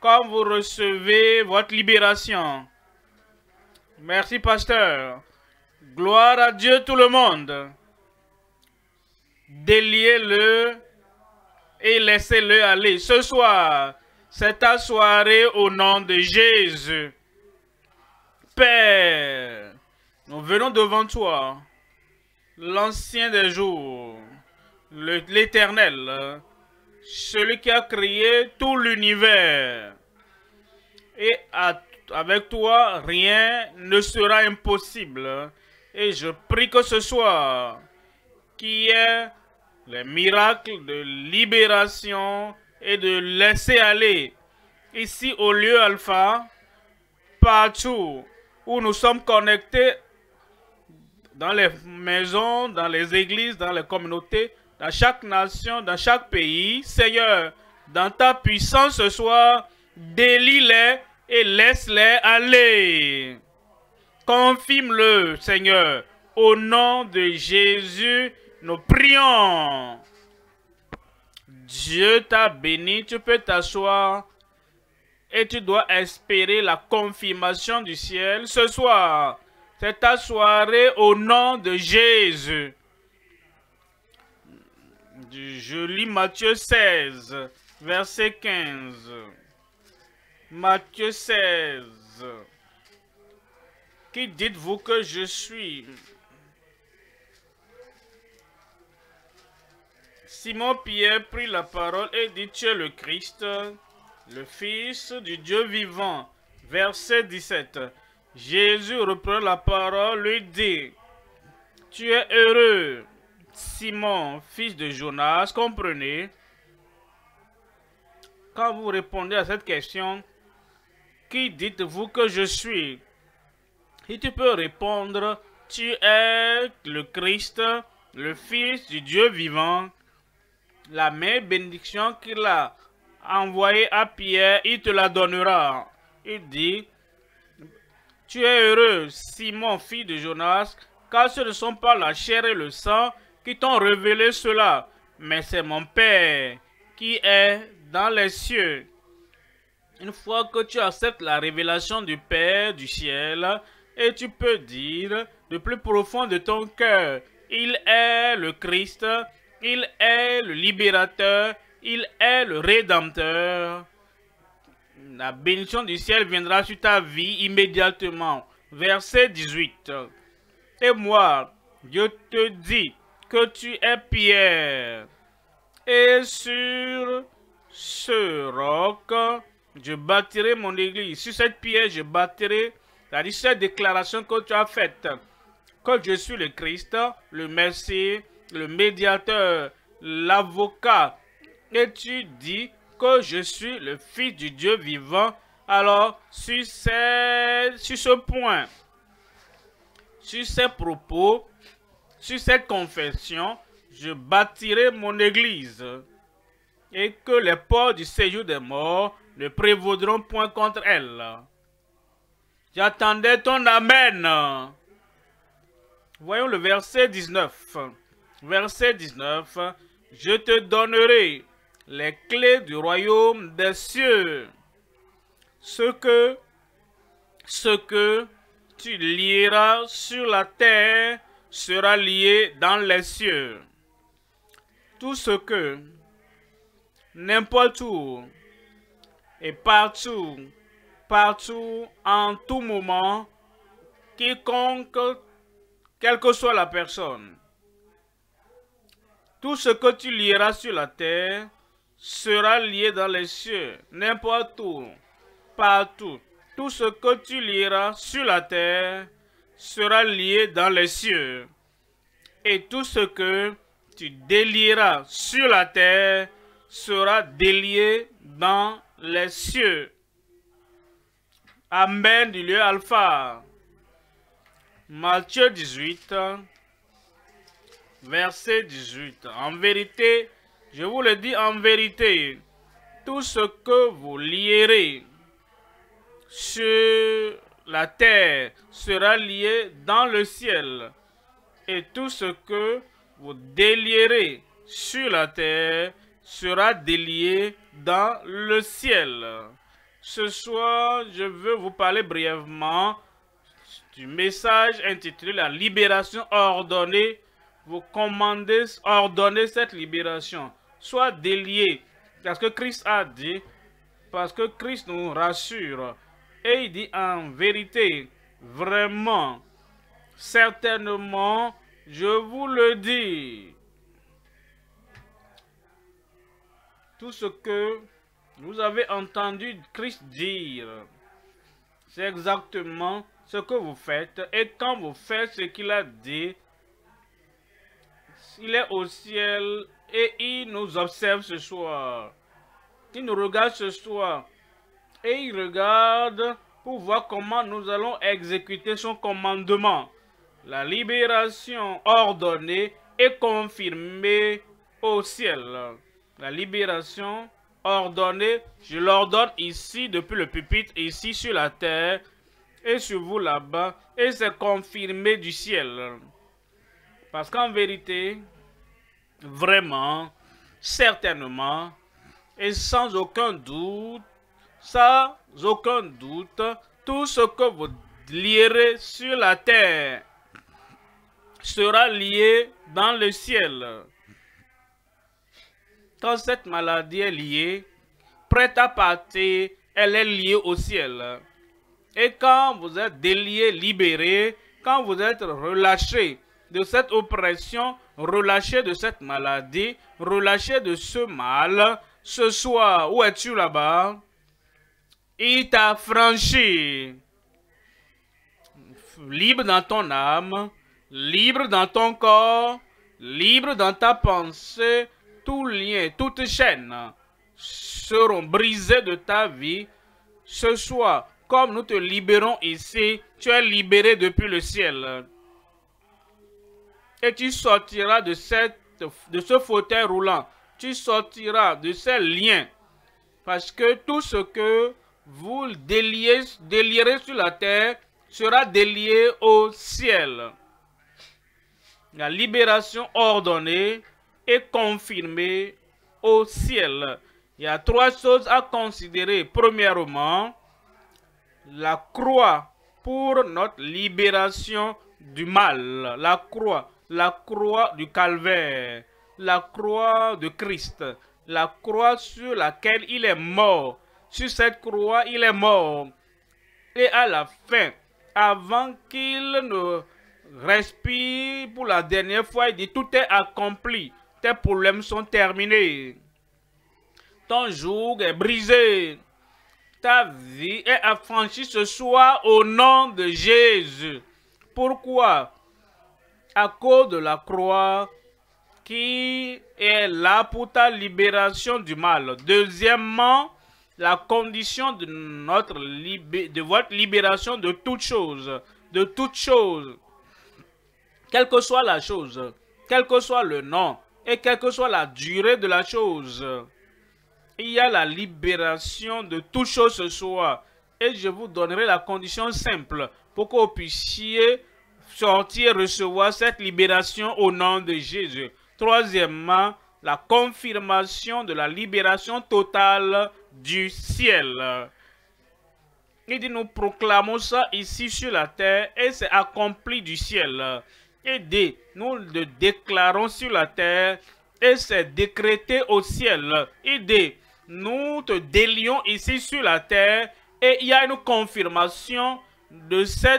quand vous recevez votre libération. Merci, pasteur. Gloire à Dieu, tout le monde. Déliez-le et laissez-le aller. Ce soir, c'est ta soirée au nom de Jésus. Père, nous venons devant toi, l'ancien des jours, l'éternel, celui qui a créé tout l'univers. Et avec toi, rien ne sera impossible. Et je prie que ce soir, qu'il y ait les miracles de libération et de laisser aller. Ici, au lieu Alpha, partout où nous sommes connectés, dans les maisons, dans les églises, dans les communautés, dans chaque nation, dans chaque pays, Seigneur, dans ta puissance ce soir, délie-les et laisse-les aller. Confirme-le, Seigneur, au nom de Jésus, nous prions. Dieu t'a béni, tu peux t'asseoir et tu dois espérer la confirmation du ciel ce soir. C'est ta soirée au nom de Jésus. Je lis Matthieu 16, verset 15. Matthieu 16. Qui dites-vous que je suis? Simon-Pierre prit la parole et dit, tu es le Christ, le Fils du Dieu vivant. Verset 17. Jésus reprend la parole, lui dit, « Tu es heureux, Simon, fils de Jonas, comprenez. » Quand vous répondez à cette question, « Qui dites-vous que je suis ?» Et tu peux répondre, « Tu es le Christ, le Fils du Dieu vivant. » La même bénédiction qu'il a envoyée à Pierre, il te la donnera. Il dit, tu es heureux, Simon, fille de Jonas, car ce ne sont pas la chair et le sang qui t'ont révélé cela, mais c'est mon Père qui est dans les cieux. Une fois que tu acceptes la révélation du Père du ciel, et tu peux dire, du plus profond de ton cœur, il est le Christ, il est le libérateur, il est le rédempteur. La bénédiction du ciel viendra sur ta vie immédiatement. Verset 18. Et moi, Dieu te dit que tu es Pierre. Et sur ce roc, je bâtirai mon église. Sur cette pierre, je bâtirai. C'est-à-dire cette déclaration que tu as faite. Que je suis le Christ, le Messie, le médiateur, l'avocat. Et tu dis que je suis le Fils du Dieu vivant. Alors, sur ce point, sur ces propos, sur cette confession, je bâtirai mon église. Et que les portes du séjour des morts ne prévaudront point contre elle. J'attendais ton Amen. Voyons le verset 19. Verset 19. Je te donnerai les clés du royaume des cieux. Ce que tu lieras sur la terre sera lié dans les cieux. Tout ce que, n'importe où, et partout, partout, en tout moment, quiconque, quelle que soit la personne, tout ce que tu lieras sur la terre sera lié dans les cieux, n'importe où, partout. Tout ce que tu lieras sur la terre sera lié dans les cieux. Et tout ce que tu délieras sur la terre sera délié dans les cieux. Amen du lieu Alpha. Matthieu 18, verset 18. En vérité, je vous le dis en vérité, tout ce que vous lierez sur la terre sera lié dans le ciel. Et tout ce que vous délierez sur la terre sera délié dans le ciel. Ce soir, je veux vous parler brièvement du message intitulé « La libération ordonnée ». Vous commandez, ordonnez cette libération. Soit délié. Parce que Christ a dit, parce que Christ nous rassure. Et il dit en vérité, vraiment, certainement, je vous le dis. Tout ce que vous avez entendu Christ dire, c'est exactement ce que vous faites. Et quand vous faites ce qu'il a dit, il est au ciel et il nous observe ce soir. Il nous regarde ce soir. Et il regarde pour voir comment nous allons exécuter son commandement. La libération ordonnée est confirmée au ciel. La libération ordonnée, je l'ordonne ici depuis le pupitre, ici sur la terre, et sur vous là-bas, et c'est confirmé du ciel. Parce qu'en vérité, vraiment, certainement, et sans aucun doute, tout ce que vous lierez sur la terre sera lié dans le ciel. Quand cette maladie est liée, prête à partir, elle est liée au ciel. Et quand vous êtes délié, libéré, quand vous êtes relâché de cette oppression, relâché de cette maladie, relâché de ce mal, ce soir, où es-tu là-bas? Il t'a franchi. Libre dans ton âme, libre dans ton corps, libre dans ta pensée, tout lien, toutes chaînes seront brisées de ta vie. Ce soir, comme nous te libérons ici, tu es libéré depuis le ciel. Et tu sortiras de ce fauteuil roulant. Tu sortiras de ces liens. Parce que tout ce que vous délierez sur la terre sera délié au ciel. La libération ordonnée est confirmée au ciel. Il y a trois choses à considérer. Premièrement, la croix pour notre libération du mal. La croix du calvaire, la croix de Christ, la croix sur laquelle il est mort. Sur cette croix, il est mort. Et à la fin, avant qu'il ne respire pour la dernière fois, il dit, tout est accompli. Tes problèmes sont terminés. Ton joug est brisé. Ta vie est affranchie ce soir au nom de Jésus. Pourquoi? À cause de la croix qui est là pour ta libération du mal. Deuxièmement, la condition de votre libération de toute chose, quelle que soit la chose, quel que soit le nom et quelle que soit la durée de la chose. Il y a la libération de toute chose ce soir et je vous donnerai la condition simple pour que vous puissiez sortir et recevoir cette libération au nom de Jésus. Troisièmement, la confirmation de la libération totale du ciel. Il dit, nous proclamons ça ici sur la terre et c'est accompli du ciel. Il dit, nous le déclarons sur la terre et c'est décrété au ciel. Il dit, nous te délions ici sur la terre et il y a une confirmation de ce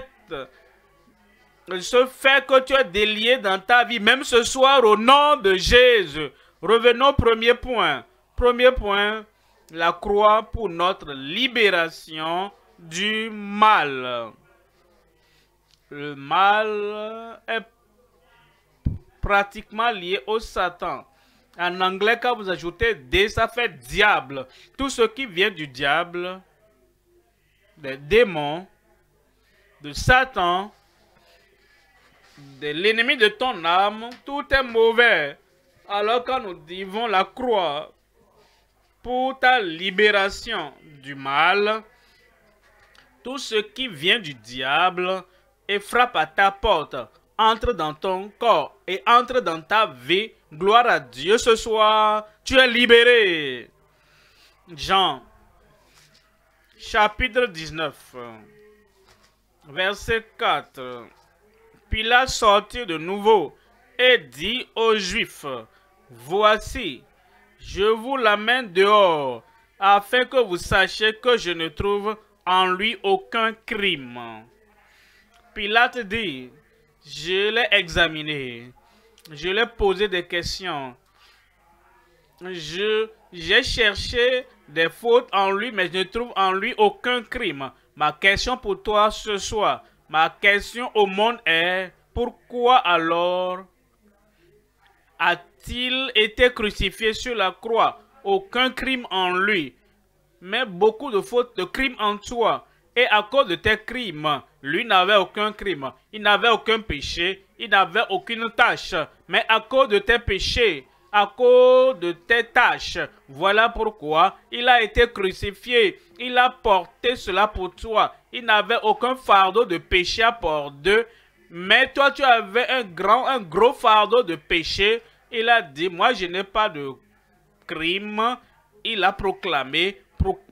fait que tu es délié dans ta vie, même ce soir au nom de Jésus. Revenons au premier point. Premier point, la croix pour notre libération du mal. Le mal est pratiquement lié au Satan. En anglais, quand vous ajoutez « dé », ça fait « diable ». Tout ce qui vient du diable, des démons, de Satan, de l'ennemi de ton âme, tout est mauvais. Alors quand nous disons la croix, pour ta libération du mal, tout ce qui vient du diable et frappe à ta porte, entre dans ton corps et entre dans ta vie. Gloire à Dieu, ce soir, tu es libéré. Jean, Chapitre 19, verset 4. Pilate sortit de nouveau et dit aux Juifs, « Voici, je vous l'amène dehors, afin que vous sachiez que je ne trouve en lui aucun crime. » Pilate dit, « Je l'ai examiné, je l'ai posé des questions, j'ai cherché des fautes en lui, mais je ne trouve en lui aucun crime. Ma question pour toi ce soir, ma question au monde est, pourquoi alors a-t-il été crucifié sur la croix? Aucun crime en lui, mais beaucoup de fautes, de crimes en toi. Et à cause de tes crimes, lui n'avait aucun crime, il n'avait aucun péché, il n'avait aucune tâche. Mais à cause de tes péchés, à cause de tes tâches, voilà pourquoi il a été crucifié, il a porté cela pour toi. Il n'avait aucun fardeau de péché à porter, mais toi tu avais un gros fardeau de péché. Il a dit, moi je n'ai pas de crime, il a proclamé.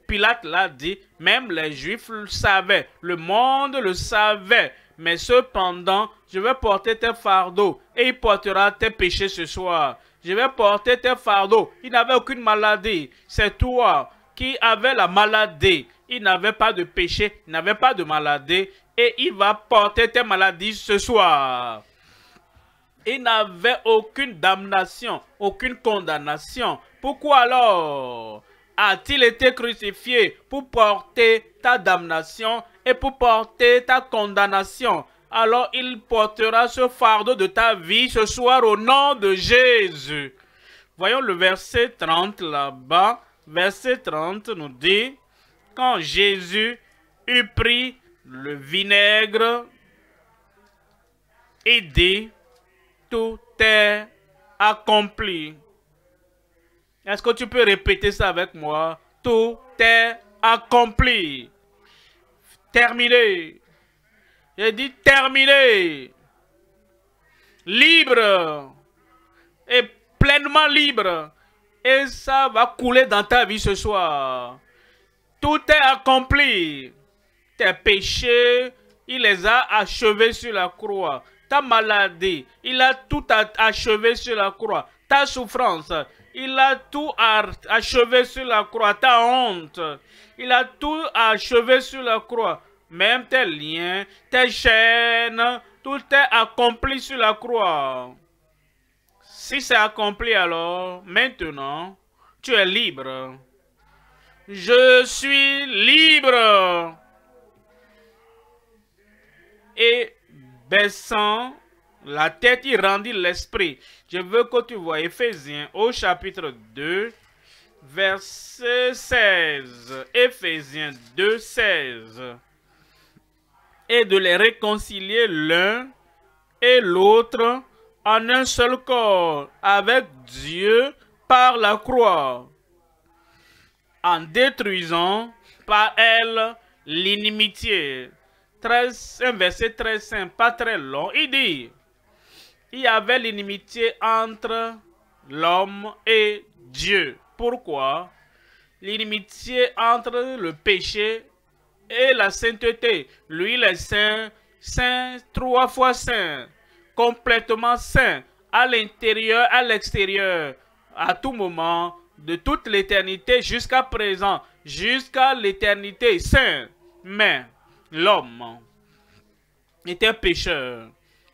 Pilate l'a dit, même les Juifs le savaient, le monde le savait. Mais cependant, je vais porter tes fardeaux et il portera tes péchés ce soir. Je vais porter tes fardeaux. Il n'avait aucune maladie. C'est toi qui avais la maladie. Il n'avait pas de péché, il n'avait pas de maladie. Et il va porter tes maladies ce soir. Il n'avait aucune damnation, aucune condamnation. Pourquoi alors a-t-il été crucifié? Pour porter ta damnation et pour porter ta condamnation. Alors il portera ce fardeau de ta vie ce soir au nom de Jésus. Voyons le verset 30 là-bas. Verset 30 nous dit, « Quand Jésus eut pris le vinaigre, il dit, « Tout est accompli. » Est-ce que tu peux répéter ça avec moi? « Tout est accompli. » Terminé. J'ai dit terminé, libre, et pleinement libre. Et ça va couler dans ta vie ce soir. Tout est accompli. Tes péchés, il les a achevés sur la croix. Ta maladie, il a tout achevé sur la croix. Ta souffrance, il a tout achevé sur la croix. Ta honte, il a tout achevé sur la croix. Même tes liens, tes chaînes, tout est accompli sur la croix. Si c'est accompli alors, maintenant, tu es libre. Je suis libre. Et baissant la tête, il rendit l'esprit. Je veux que tu vois Éphésiens au chapitre 2. Verset 16, Éphésiens 2, 16. Et de les réconcilier l'un et l'autre en un seul corps avec Dieu par la croix, en détruisant par elle l'inimitié. Un verset très simple, pas très long. Il dit, il y avait l'inimitié entre l'homme et Dieu. Pourquoi? L'inimitié entre le péché et la sainteté. Lui, il est saint, saint, trois fois saint, complètement saint, à l'intérieur, à l'extérieur, à tout moment, de toute l'éternité jusqu'à présent, jusqu'à l'éternité, saint. Mais l'homme était pécheur,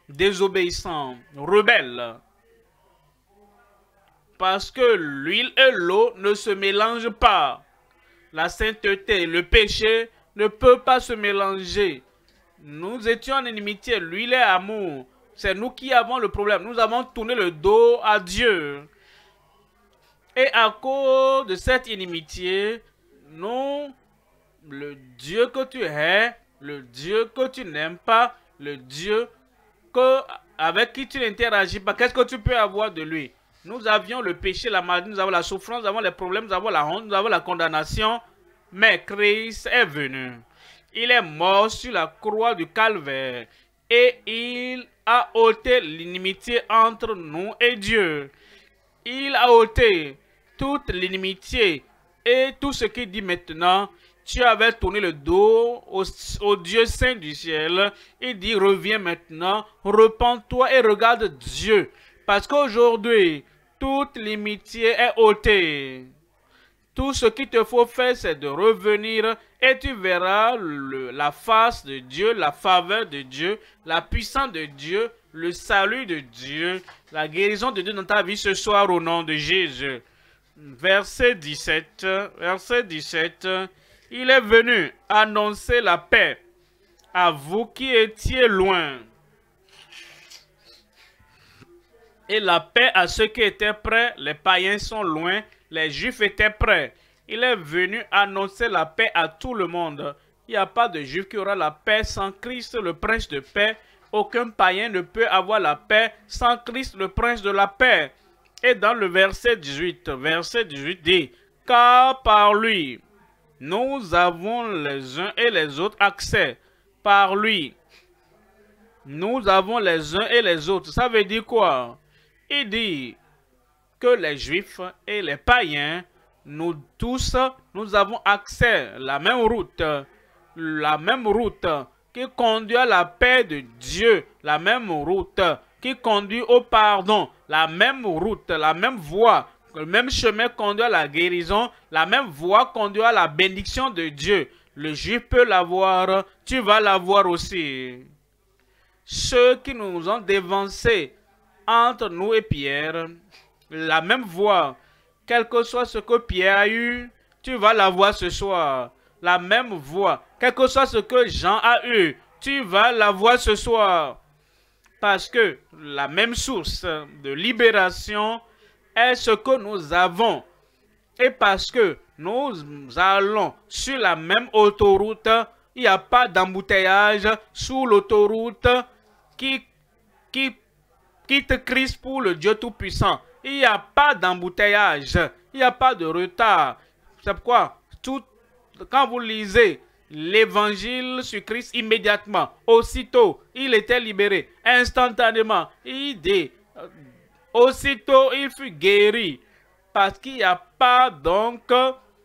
désobéissant, rebelle, parce que l'huile et l'eau ne se mélangent pas. La sainteté, le péché ne peut pas se mélanger. Nous étions en inimitié, lui il est amour. C'est nous qui avons le problème. Nous avons tourné le dos à Dieu. Et à cause de cette inimitié, nous, le Dieu que tu es, le Dieu que tu n'aimes pas, le Dieu avec qui tu n'interagis pas, qu'est-ce que tu peux avoir de lui? Nous avions le péché, la maladie, nous avons la souffrance, nous avons les problèmes, nous avons la honte, nous avons la condamnation. Mais Christ est venu. Il est mort sur la croix du Calvaire et il a ôté l'inimitié entre nous et Dieu. Il a ôté toute l'inimitié et tout ce qui dit maintenant, tu avais tourné le dos au Dieu Saint du ciel. Il dit, reviens maintenant, repens-toi et regarde Dieu. Parce qu'aujourd'hui, toute l'imitié est ôtée. Tout ce qu'il te faut faire, c'est de revenir et tu verras la face de Dieu, la faveur de Dieu, la puissance de Dieu, le salut de Dieu, la guérison de Dieu dans ta vie ce soir au nom de Jésus. Verset 17, il est venu annoncer la paix à vous qui étiez loin et la paix à ceux qui étaient près. Les païens sont loin, les juifs étaient près. Il est venu annoncer la paix à tout le monde. Il n'y a pas de juif qui aura la paix sans Christ, le prince de paix. Aucun païen ne peut avoir la paix sans Christ, le prince de la paix. Et dans le verset 18 dit, « Car par lui, nous avons les uns et les autres accès. » Par lui, nous avons les uns et les autres. Ça veut dire quoi? Il dit que les Juifs et les païens, nous tous, nous avons accès à la même route qui conduit à la paix de Dieu, la même route qui conduit au pardon, la même route, la même voie, le même chemin conduit à la guérison, la même voie conduit à la bénédiction de Dieu. Le Juif peut l'avoir, tu vas l'avoir aussi. Ceux qui nous ont dévancés entre nous et Pierre, la même voie, quel que soit ce que Pierre a eu, tu vas l'avoir ce soir. La même voie, quel que soit ce que Jean a eu, tu vas l'avoir ce soir. Parce que la même source de libération est ce que nous avons. Et parce que nous allons sur la même autoroute, il n'y a pas d'embouteillage sur l'autoroute qui te crispe pour le Dieu Tout-Puissant. Il n'y a pas d'embouteillage, il n'y a pas de retard. C'est pourquoi, quand vous lisez l'Évangile sur Christ immédiatement, aussitôt, il était libéré, instantanément, il dit, aussitôt, il fut guéri, parce qu'il n'y a pas donc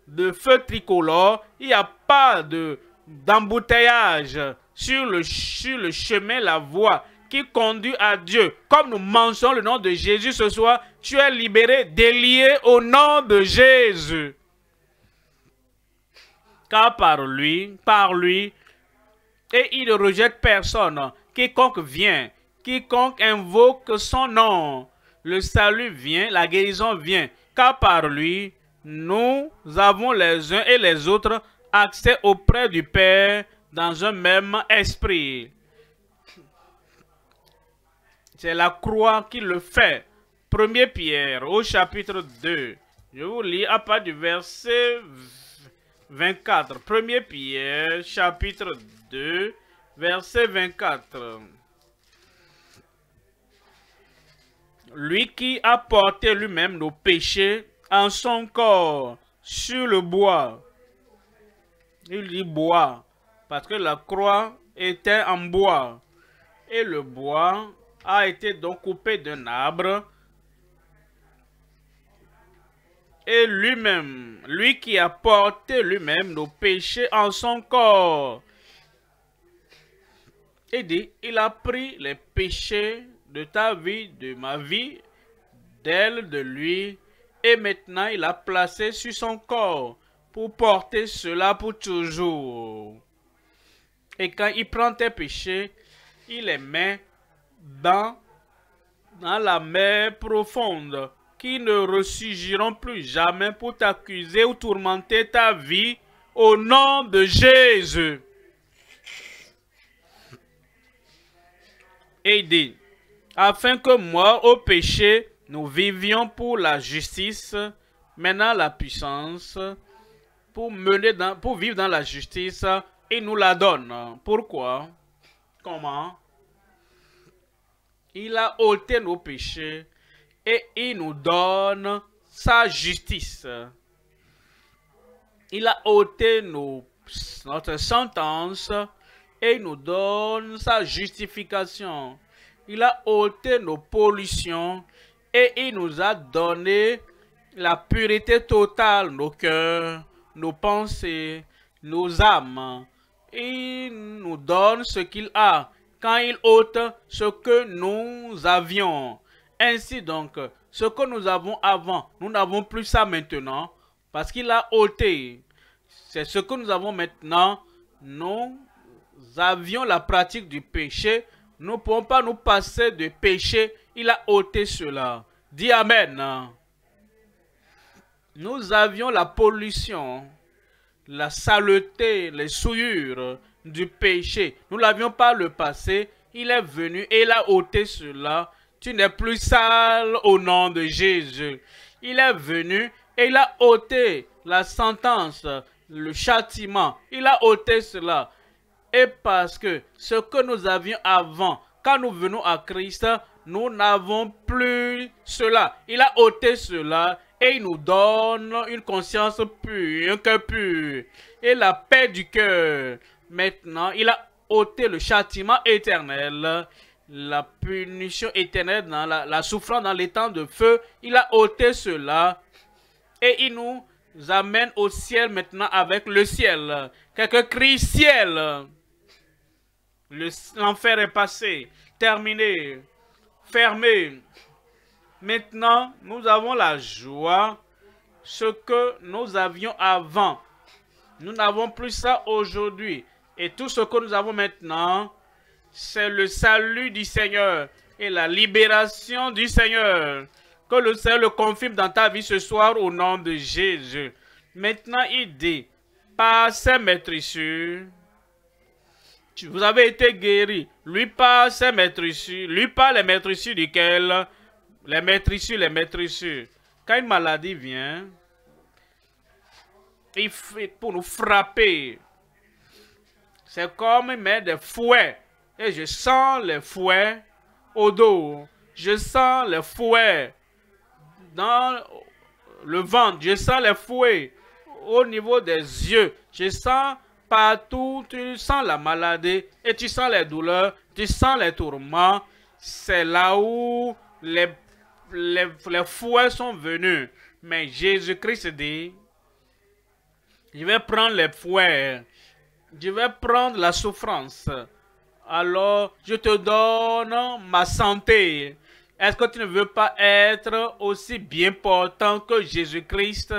de feu tricolore, il n'y a pas d'embouteillage sur le chemin, la voie qui conduit à Dieu. Comme nous mentionnons le nom de Jésus ce soir, tu es libéré, délié au nom de Jésus. Car par lui, et il ne rejette personne. Quiconque vient, quiconque invoque son nom, le salut vient, la guérison vient. Car par lui, nous avons les uns et les autres accès auprès du Père dans un même esprit. C'est la croix qui le fait. 1 Pierre au chapitre 2. Je vous lis à part du verset 24. 1 Pierre, chapitre 2, verset 24. Lui qui a porté lui-même nos péchés en son corps sur le bois. Il dit bois, parce que la croix était en bois. Et le bois a été donc coupé d'un arbre. Et lui-même, lui qui a porté lui-même nos péchés en son corps. Il dit, il a pris les péchés de ta vie, de ma vie, d'elle, de lui, et maintenant il a placé sur son corps pour porter cela pour toujours. Et quand il prend tes péchés, il les met dans la mer profonde, qui ne ressurgiront plus jamais pour t'accuser ou tourmenter ta vie au nom de Jésus. Et il dit, afin que moi, au péché, nous vivions pour la justice, maintenant la puissance, pour vivre dans la justice, il nous la donne. Pourquoi? Comment? Il a ôté nos péchés. Et il nous donne sa justice. Il a ôté notre sentence et il nous donne sa justification. Il a ôté nos pollutions et il nous a donné la pureté totale, nos cœurs, nos pensées. nos âmes. Il nous donne ce qu'il a, quand il ôte ce que nous avions. Ainsi donc, ce que nous avons avant, nous n'avons plus ça maintenant, parce qu'il a ôté. C'est ce que nous avons maintenant. Nous avions la pratique du péché. Nous ne pouvons pas nous passer de péché. Il a ôté cela. Dis amen. Nous avions la pollution, la saleté, les souillures du péché. Nous ne l'avions pas le passé. Il est venu et il a ôté cela. Tu n'es plus sale au nom de Jésus. Il est venu et il a ôté la sentence, le châtiment. Il a ôté cela. Et parce que ce que nous avions avant, quand nous venons à Christ, nous n'avons plus cela. Il a ôté cela et il nous donne une conscience pure, un cœur pur et la paix du cœur. Maintenant, il a ôté le châtiment éternel, la punition éternelle, dans la souffrance dans les temps de feu. Il a ôté cela et il nous amène au ciel maintenant avec le ciel. Quelqu'un crie ciel. L'enfer est passé, terminé, fermé. Maintenant, nous avons la joie, ce que nous avions avant. Nous n'avons plus ça aujourd'hui. Et tout ce que nous avons maintenant, c'est le salut du Seigneur et la libération du Seigneur. Que le Seigneur le confirme dans ta vie ce soir au nom de Jésus. Maintenant, il dit, par ses meurtrissures, vous avez été guéris. Lui par ses meurtrissures, lui par les meurtrissures duquel, les meurtrissures. Quand une maladie vient, il fait pour nous frapper. C'est comme il met des fouets. Et je sens les fouets au dos. Je sens les fouets dans le ventre. Je sens les fouets au niveau des yeux. Je sens partout. Tu sens la maladie et tu sens les douleurs. Tu sens les tourments. C'est là où les fouets sont venus. Mais Jésus-Christ dit, je vais prendre les fouets. Je vais prendre la souffrance. Alors, je te donne ma santé. Est-ce que tu ne veux pas être aussi bien portant que Jésus-Christ?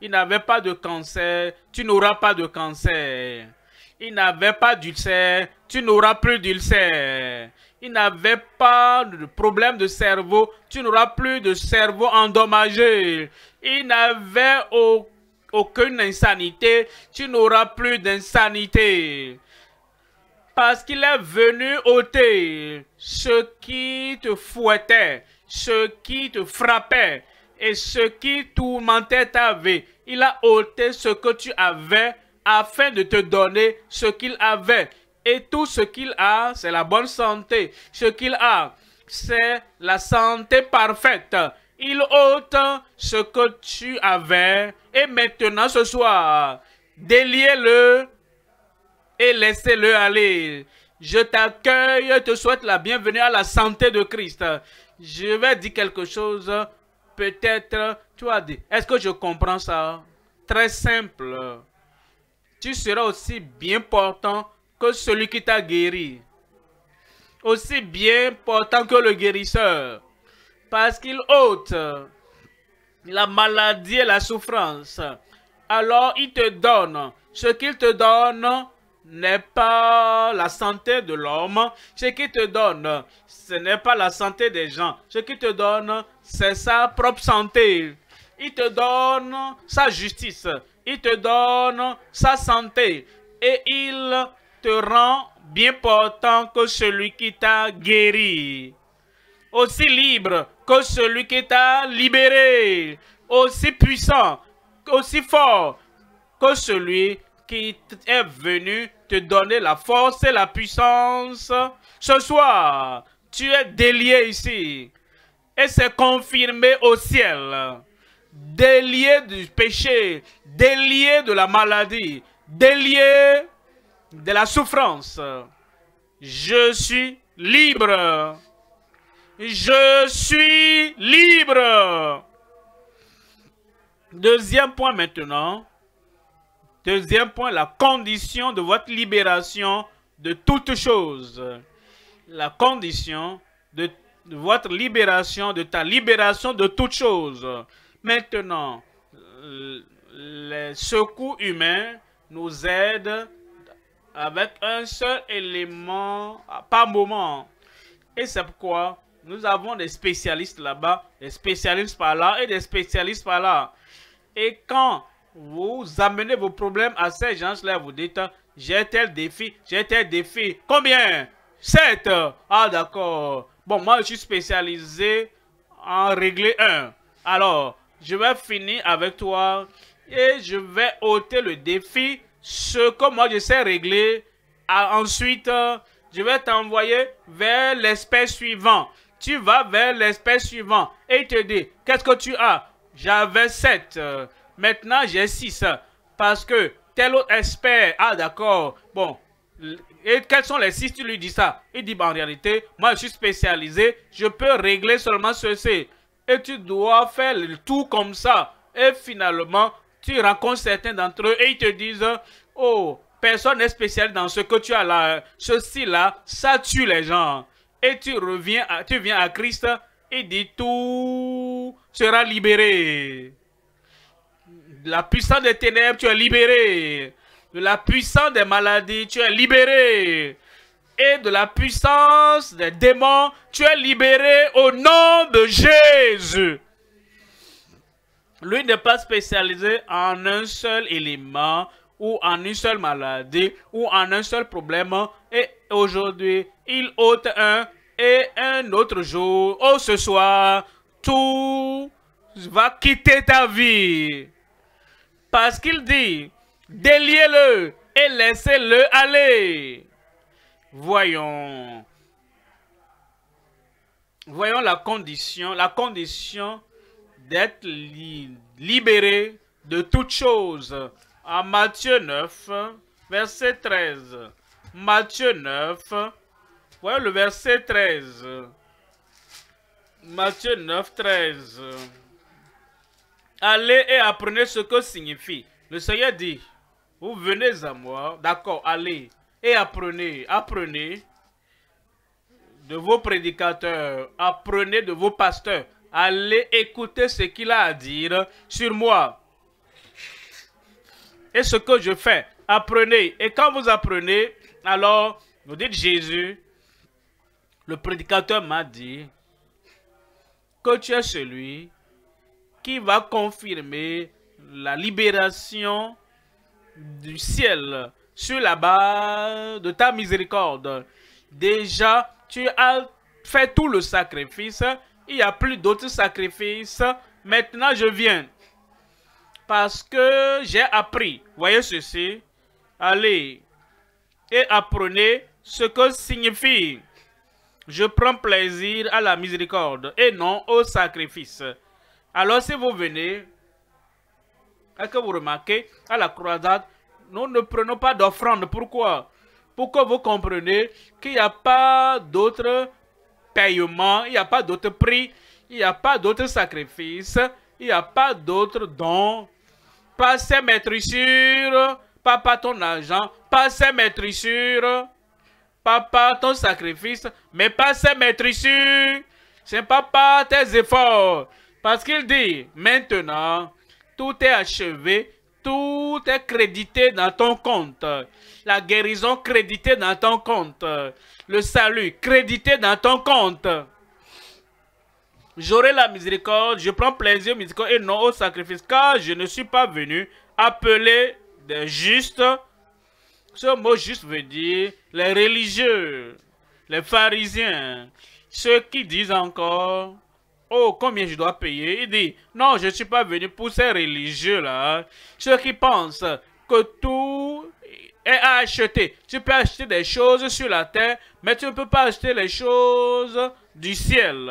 Il n'avait pas de cancer, tu n'auras pas de cancer. Il n'avait pas d'ulcère, tu n'auras plus d'ulcère. Il n'avait pas de problème de cerveau, tu n'auras plus de cerveau endommagé. Il n'avait aucune insanité, tu n'auras plus d'insanité. Parce qu'il est venu ôter ce qui te fouettait, ce qui te frappait et ce qui tourmentait ta vie. Il a ôté ce que tu avais afin de te donner ce qu'il avait. Et tout ce qu'il a, c'est la bonne santé. Ce qu'il a, c'est la santé parfaite. Il ôte ce que tu avais. Et maintenant, ce soir, déliez-le et laissez-le aller. Je t'accueille, te souhaite la bienvenue à la santé de Christ. Je vais dire quelque chose, peut-être, tu as dit, est-ce que je comprends ça? Très simple. Tu seras aussi bien portant que celui qui t'a guéri. Aussi bien portant que le guérisseur. Parce qu'il ôte la maladie et la souffrance. Alors, il te donne. Ce qu'il te donne n'est pas la santé de l'homme. Ce qu'il te donne, ce n'est pas la santé des gens. Ce qu'il te donne, c'est sa propre santé. Il te donne sa justice. Il te donne sa santé. Et il te rend bien portant que celui qui t'a guéri. Aussi libre que celui qui t'a libéré. Aussi puissant, aussi fort que celui qui est venu te donner la force et la puissance. Ce soir, tu es délié ici. Et c'est confirmé au ciel. Délié du péché, délié de la maladie, délié de la souffrance. Je suis libre. Je suis libre. Deuxième point maintenant. Deuxième point, la condition de votre libération de toute chose. La condition de votre libération, de ta libération de toute chose. Maintenant, les secours humains nous aident avec un seul élément par moment. Et c'est pourquoi nous avons des spécialistes là-bas, des spécialistes par là et des spécialistes par là. Et quand vous amenez vos problèmes à ces gens-là, vous dites, j'ai tel défi, j'ai tel défi. Combien? 7. Ah d'accord. Bon, moi je suis spécialisé en régler un. Alors, je vais finir avec toi et je vais ôter le défi, ce que moi je sais régler. Ensuite, je vais t'envoyer vers l'espèce suivante. Tu vas vers l'espèce suivante et il te dit, qu'est-ce que tu as? J'avais 7. Maintenant, j'ai 6. Parce que tel autre espèce. Ah, d'accord. Bon. Et quels sont les 6? Tu lui dis ça. Il dit, bah, en réalité, moi, je suis spécialisé. Je peux régler seulement ceci. Et tu dois faire le tout comme ça. Et finalement, tu rencontres certains d'entre eux et ils te disent, oh, personne n'est spécialisé dans ce que tu as là. Ceci là, ça tue les gens. Et tu viens à Christ et dit, tout sera libéré. De la puissance des ténèbres, tu es libéré. De la puissance des maladies, tu es libéré. Et de la puissance des démons, tu es libéré au nom de Jésus. Lui n'est pas spécialisé en un seul élément ou en une seule maladie ou en un seul problème. Et aujourd'hui, il ôte un et un autre jour. Oh, ce soir, tout va quitter ta vie. Parce qu'il dit, déliez-le et laissez-le aller. Voyons. Voyons la condition d'être libéré de toute chose. En Matthieu 9, verset 13. Matthieu 9, voyons le verset 13. Matthieu 9, 13. Allez et apprenez ce que signifie. Le Seigneur dit, vous venez à moi, d'accord, allez et apprenez, apprenez de vos prédicateurs, apprenez de vos pasteurs, allez écouter ce qu'il a à dire sur moi et ce que je fais, apprenez. Et quand vous apprenez, alors vous dites, Jésus, le prédicateur m'a dit que tu es celui qui va confirmer la libération du ciel sur la base de ta miséricorde. Déjà, tu as fait tout le sacrifice. Il n'y a plus d'autres sacrifices. Maintenant, je viens. Parce que j'ai appris. Voyez ceci. Allez et apprenez ce que signifie. Je prends plaisir à la miséricorde et non au sacrifice. Alors, si vous venez, est-ce que vous remarquez, à la croisade, nous ne prenons pas d'offrande. Pourquoi? Pour que vous compreniez qu'il n'y a pas d'autre paiement, il n'y a pas d'autre prix, il n'y a pas d'autre sacrifice, il n'y a pas d'autre don. Pas ces maîtrissures, pas ton argent, pas ces maîtrissures, pas ton sacrifice, mais pas ces maîtrissures, c'est pas par tes efforts. Parce qu'il dit, maintenant, tout est achevé, tout est crédité dans ton compte. La guérison créditée dans ton compte. Le salut crédité dans ton compte. J'aurai la miséricorde, je prends plaisir au miséricorde et non au sacrifice, car je ne suis pas venu appeler des justes. Ce mot juste veut dire les religieux, les pharisiens, ceux qui disent encore, oh, combien je dois payer? Il dit, non, je ne suis pas venu pour ces religieux-là. Ceux qui pensent que tout est à acheter. Tu peux acheter des choses sur la terre, mais tu ne peux pas acheter les choses du ciel.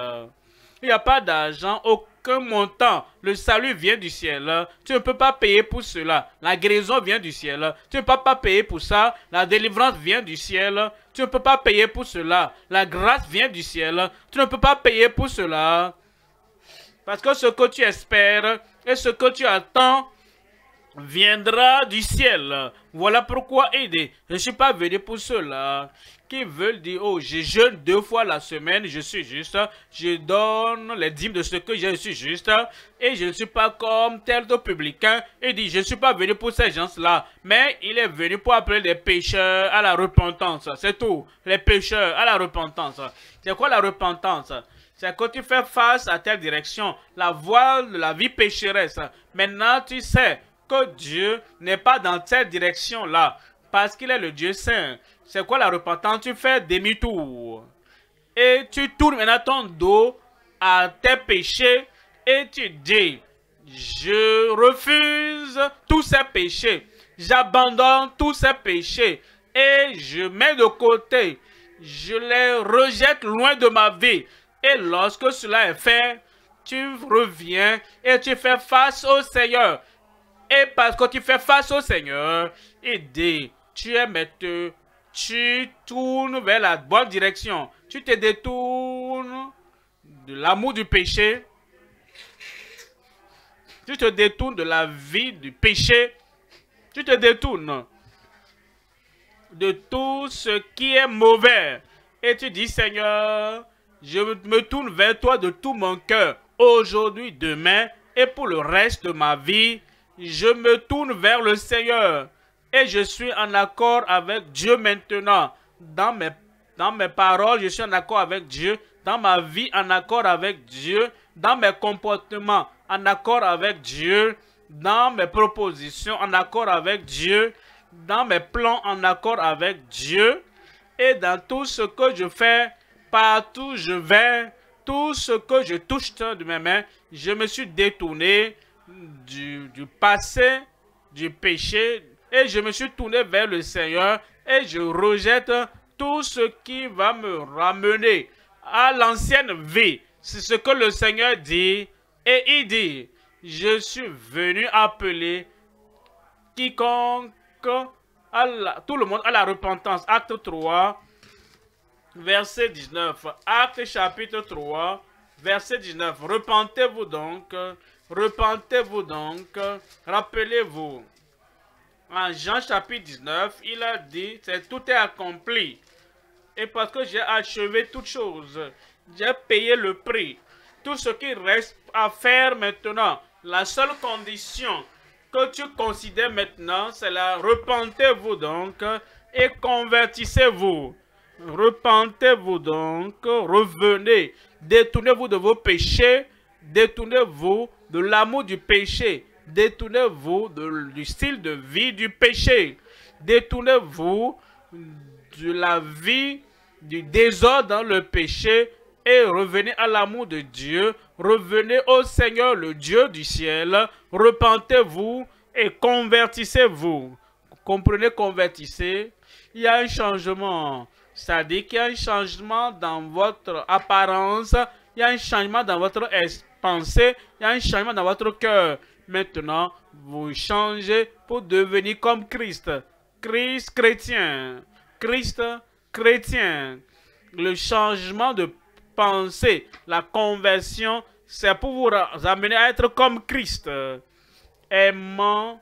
Il n'y a pas d'argent, aucun montant. Le salut vient du ciel. Tu ne peux pas payer pour cela. La guérison vient du ciel. Tu ne peux pas payer pour ça. La délivrance vient du ciel. Tu ne peux pas payer pour cela. La grâce vient du ciel. Tu ne peux pas payer pour cela. Parce que ce que tu espères et ce que tu attends viendra du ciel. Voilà pourquoi aider. Je ne suis pas venu pour ceux-là qui veulent dire, oh, je jeûne 2 fois la semaine, je suis juste, je donne les dîmes de ce que je suis juste, et je ne suis pas comme tel de publicain, et dit, je ne suis pas venu pour ces gens-là, mais il est venu pour appeler les pécheurs à la repentance. C'est tout, les pécheurs à la repentance. C'est quoi la repentance? C'est quand tu fais face à telle direction, la voie de la vie pécheresse. Maintenant, tu sais que Dieu n'est pas dans cette direction-là, parce qu'il est le Dieu saint. C'est quoi la repentance? Tu fais demi-tour. Et tu tournes maintenant ton dos à tes péchés et tu dis, je refuse tous ces péchés, j'abandonne tous ces péchés et je mets de côté, je les rejette loin de ma vie. Et lorsque cela est fait, tu reviens et tu fais face au Seigneur. Et parce que tu fais face au Seigneur, il dit, tu es maître, tu tournes vers la bonne direction. Tu te détournes de l'amour du péché. Tu te détournes de la vie du péché. Tu te détournes de tout ce qui est mauvais. Et tu dis, Seigneur, je me tourne vers toi de tout mon cœur, aujourd'hui, demain, et pour le reste de ma vie, je me tourne vers le Seigneur. Et je suis en accord avec Dieu maintenant. Dans mes paroles, je suis en accord avec Dieu. Dans ma vie, en accord avec Dieu. Dans mes comportements, en accord avec Dieu. Dans mes propositions, en accord avec Dieu. Dans mes plans, en accord avec Dieu. Et dans tout ce que je fais, partout je vais, tout ce que je touche de mes mains, je me suis détourné du passé, du péché, et je me suis tourné vers le Seigneur, et je rejette tout ce qui va me ramener à l'ancienne vie. C'est ce que le Seigneur dit, et il dit, je suis venu appeler quiconque, tout le monde à la repentance. Acte 3. Verset 19, Actes chapitre 3, verset 19. Repentez-vous donc, rappelez-vous. En Jean chapitre 19, il a dit, tout est accompli. Et parce que j'ai achevé toutes choses, j'ai payé le prix. Tout ce qui reste à faire maintenant, la seule condition que tu considères maintenant, c'est la repentez-vous donc et convertissez-vous. Repentez-vous donc, revenez, détournez-vous de vos péchés, détournez-vous de l'amour du péché, détournez-vous du style de vie du péché, détournez-vous de la vie du désordre dans le péché et revenez à l'amour de Dieu, revenez au Seigneur, le Dieu du ciel, repentez-vous et convertissez-vous. Comprenez, convertissez, il y a un changement. Ça dit qu'il y a un changement dans votre apparence, il y a un changement dans votre pensée, il y a un changement dans votre cœur. Maintenant, vous changez pour devenir comme Christ. Christ chrétien. Christ chrétien. Le changement de pensée, la conversion, c'est pour vous amener à être comme Christ. Aimant,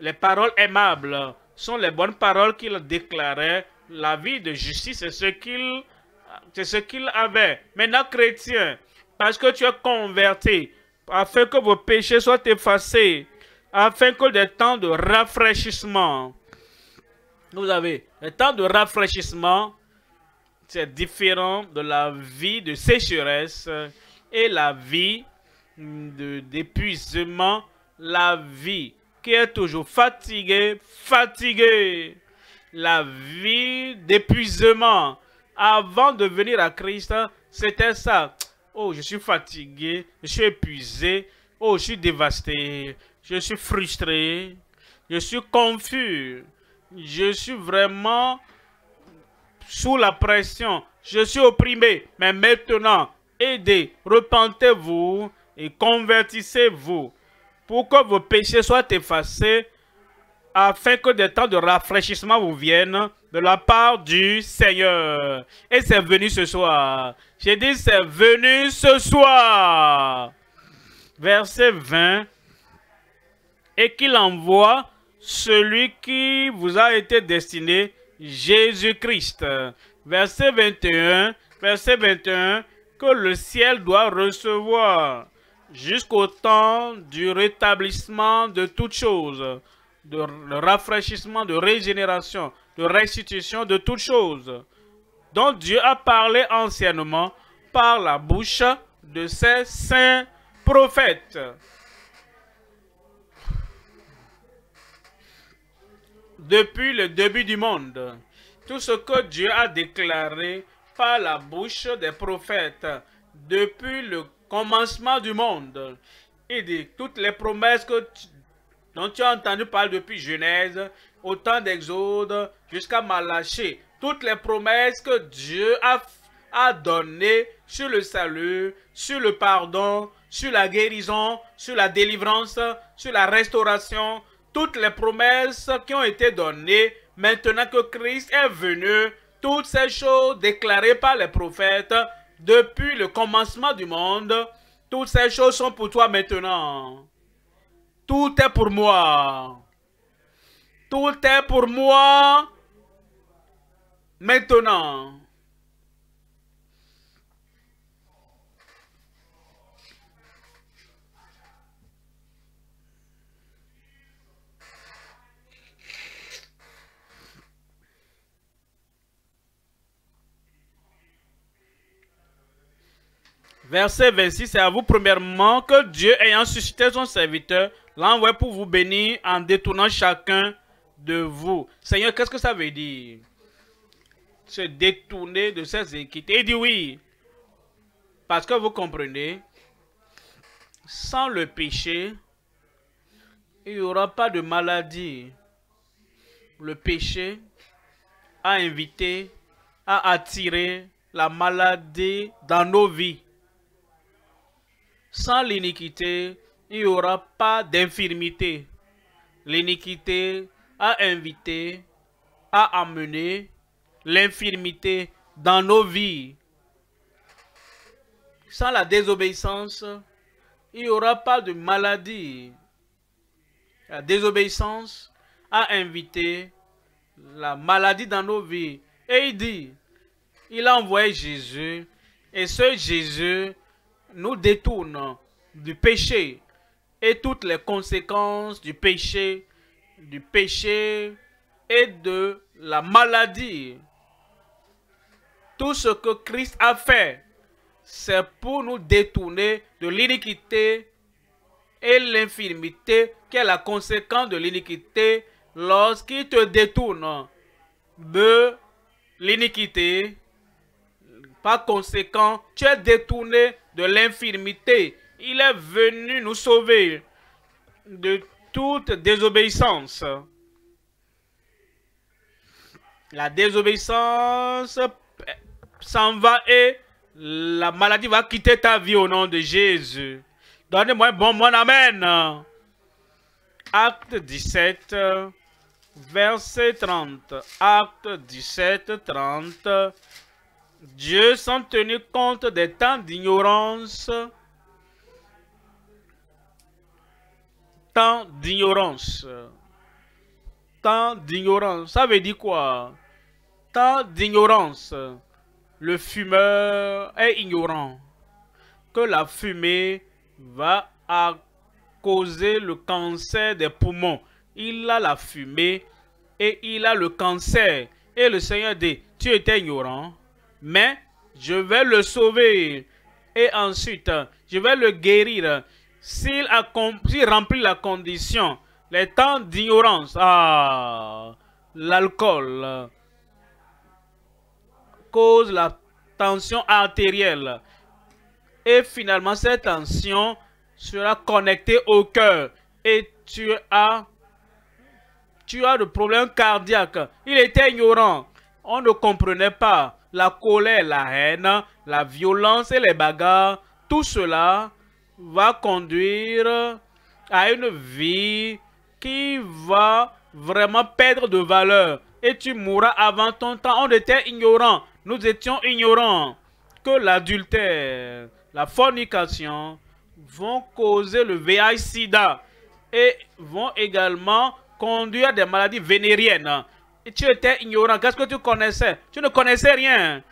les paroles aimables sont les bonnes paroles qu'il déclarait. La vie de justice, c'est ce qu'il avait. Maintenant, chrétien, parce que tu es converti, afin que vos péchés soient effacés, afin que des temps de rafraîchissement, vous avez, les temps de rafraîchissement, c'est différent de la vie de sécheresse et la vie d'épuisement, la vie qui est toujours fatiguée. La vie d'épuisement. Avant de venir à Christ, c'était ça. Oh, je suis fatigué, je suis épuisé, oh, je suis dévasté, je suis frustré, je suis confus, je suis vraiment sous la pression, je suis opprimé. Mais maintenant, aidez, repentez-vous et convertissez-vous pour que vos péchés soient effacés, afin que des temps de rafraîchissement vous viennent de la part du Seigneur. Et c'est venu ce soir. J'ai dit, c'est venu ce soir. Verset 20. et qu'il envoie celui qui vous a été destiné, Jésus-Christ. Verset 21, que le ciel doit recevoir jusqu'au temps du rétablissement de toutes choses, de rafraîchissement, de régénération, de restitution de toutes choses, dont Dieu a parlé anciennement par la bouche de ses saints prophètes. Depuis le début du monde, tout ce que Dieu a déclaré par la bouche des prophètes, depuis le commencement du monde, il dit toutes les promesses dont tu as entendu parler depuis Genèse, au temps d'Exode jusqu'à Malachie, toutes les promesses que Dieu a données sur le salut, sur le pardon, sur la guérison, sur la délivrance, sur la restauration, toutes les promesses qui ont été données maintenant que Christ est venu, toutes ces choses déclarées par les prophètes depuis le commencement du monde, toutes ces choses sont pour toi maintenant. Tout est pour moi. Tout est pour moi maintenant. Verset 26, c'est à vous premièrement que Dieu, ayant suscité son serviteur, l'envoie pour vous bénir en détournant chacun de vous. Seigneur, qu'est-ce que ça veut dire? Se détourner de ses iniquités. Il dit oui, parce que vous comprenez, sans le péché, il n'y aura pas de maladie. Le péché a invité, a attiré la maladie dans nos vies. Sans l'iniquité, il n'y aura pas d'infirmité. L'iniquité a invité, a amené l'infirmité dans nos vies. Sans la désobéissance, il n'y aura pas de maladie. La désobéissance a invité la maladie dans nos vies. Et il dit, il a envoyé Jésus, et ce Jésus nous détourne du péché et toutes les conséquences du péché et de la maladie. Tout ce que Christ a fait, c'est pour nous détourner de l'iniquité et l'infirmité qui est la conséquence de l'iniquité. Lorsqu'il te détourne de l'iniquité, par conséquent, tu es détourné de l'infirmité. Il est venu nous sauver de toute désobéissance. La désobéissance s'en va et la maladie va quitter ta vie au nom de Jésus. Donnez-moi un bon amen. Acte 17, verset 30. Acte 17, 30. Dieu, sans tenir compte des temps d'ignorance, ça veut dire quoi? Temps d'ignorance. Le fumeur est ignorant que la fumée va causer le cancer des poumons. Il a la fumée et il a le cancer. Et le Seigneur dit, tu étais ignorant, mais je vais le sauver et ensuite je vais le guérir s'il remplit la condition. Les temps d'ignorance, l'alcool cause la tension artérielle et finalement cette tension sera connectée au cœur et tu as des problèmes cardiaques. Il était ignorant, on ne comprenait pas. La colère, la haine, la violence et les bagarres, tout cela va conduire à une vie qui va vraiment perdre de valeur. Et tu mourras avant ton temps. On était ignorants. Nous étions ignorants que l'adultère, la fornication vont causer le VIH-Sida. et vont également conduire des maladies vénériennes. Et tu étais ignorant. Qu'est-ce que tu connaissais? Tu ne connaissais rien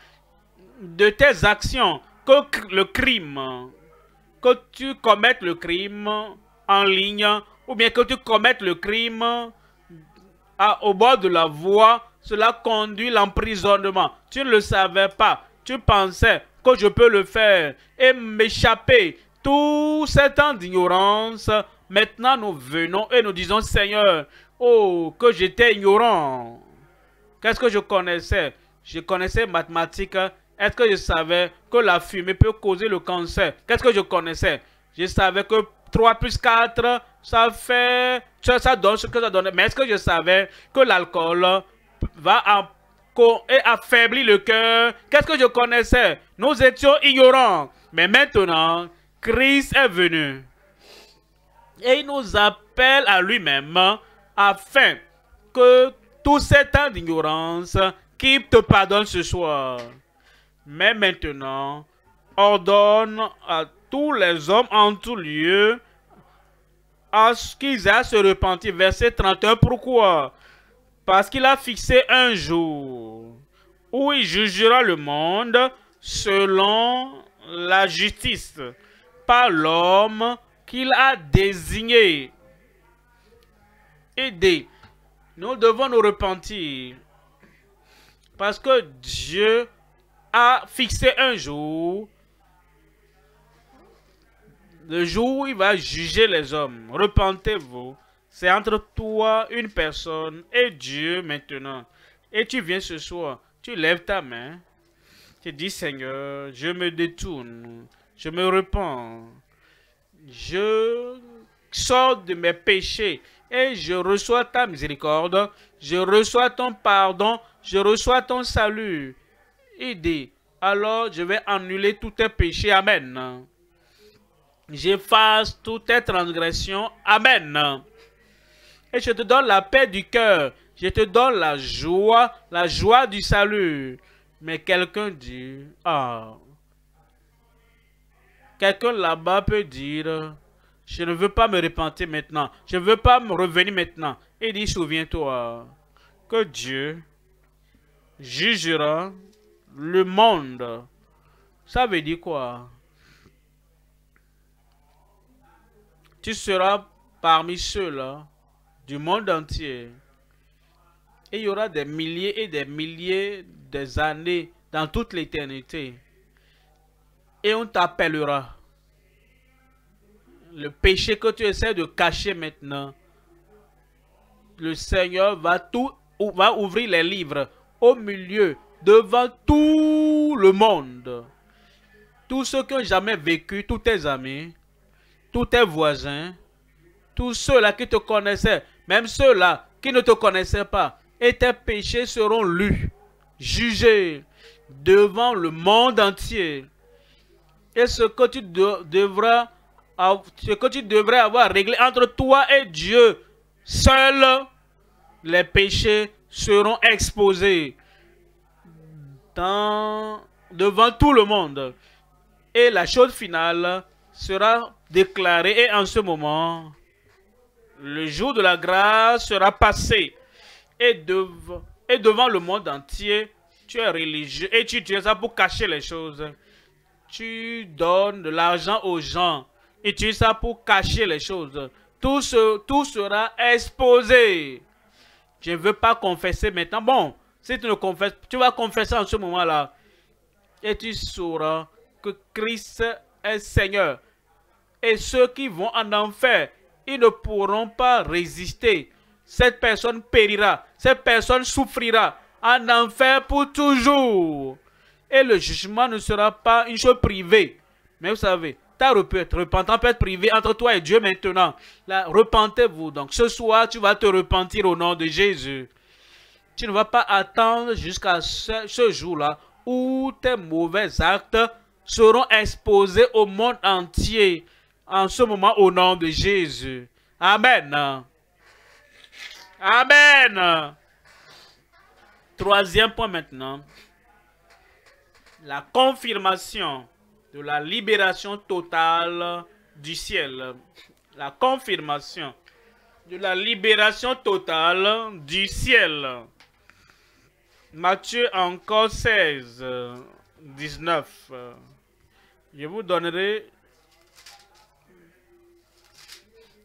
de tes actions que le crime. Que tu commettes le crime en ligne ou bien que tu commettes le crime au bord de la voie, cela conduit l'emprisonnement. Tu ne le savais pas. Tu pensais que je peux le faire et m'échapper. Tout ce temps d'ignorance, maintenant nous venons et nous disons, Seigneur, oh, que j'étais ignorant. Qu'est-ce que je connaissais? Je connaissais mathématiques. Est-ce que je savais que la fumée peut causer le cancer? Qu'est-ce que je connaissais? Je savais que 3 plus 4, ça fait... Ça donne ce que ça donne. Mais est-ce que je savais que l'alcool va affaiblir le cœur? Qu'est-ce que je connaissais? Nous étions ignorants. Mais maintenant, Christ est venu. Et il nous appelle à lui-même afin que tout ce temps d'ignorance qu'il te pardonne ce soir. Mais maintenant, ordonne à tous les hommes en tout lieu à ce qu'ils aient à se repentir. Verset 31, pourquoi? Parce qu'il a fixé un jour où il jugera le monde selon la justice par l'homme qu'il a désigné. Aidez, nous devons nous repentir parce que Dieu a fixé un jour, le jour où il va juger les hommes. Repentez-vous. C'est entre toi, une personne, et Dieu maintenant. Et tu viens ce soir, tu lèves ta main, tu dis, Seigneur, je me détourne, je me repens, je sors de mes péchés et je reçois ta miséricorde, je reçois ton pardon, je reçois ton salut. Il dit, alors je vais annuler tous tes péchés. Amen. J'efface toutes tes transgressions. Amen. Et je te donne la paix du cœur. Je te donne la joie du salut. Mais quelqu'un dit, ah, quelqu'un là-bas peut dire, je ne veux pas me repentir maintenant. Je ne veux pas me revenir maintenant. Il dit, souviens-toi que Dieu jugera le monde. Ça veut dire quoi? Tu seras parmi ceux-là du monde entier. Et il y aura des milliers et des milliers des années dans toute l'éternité. Et on t'appellera. Le péché que tu essaies de cacher maintenant, le Seigneur va ouvrir les livres au milieu, devant tout le monde. Tous ceux qui n'ont jamais vécu, tous tes amis, tous tes voisins, tous ceux-là qui te connaissaient, même ceux-là qui ne te connaissaient pas, et tes péchés seront lus, jugés devant le monde entier. Et ce que tu devrais avoir réglé entre toi et Dieu, seuls les péchés seront exposés. Devant tout le monde. Et la chose finale sera déclarée. Et en ce moment, le jour de la grâce sera passé. Et devant le monde entier, tu es religieux. Et tu utilises ça pour cacher les choses. Tu donnes de l'argent aux gens. Et tu utilises ça pour cacher les choses. Tout sera exposé. Je ne veux pas confesser maintenant. Bon. Si tu ne confesses, tu vas confesser en ce moment-là. Et tu sauras que Christ est Seigneur. Et ceux qui vont en enfer, ils ne pourront pas résister. Cette personne périra. Cette personne souffrira en enfer pour toujours. Et le jugement ne sera pas une chose privée. Mais vous savez, ta repentance peut être privée entre toi et Dieu maintenant. Repentez-vous. Donc ce soir, tu vas te repentir au nom de Jésus. Tu ne vas pas attendre jusqu'à ce jour-là où tes mauvais actes seront exposés au monde entier en ce moment au nom de Jésus. Amen. Amen. Troisième point maintenant. La confirmation de la libération totale du ciel. La confirmation de la libération totale du ciel. Matthieu encore 16, 19. Je vous donnerai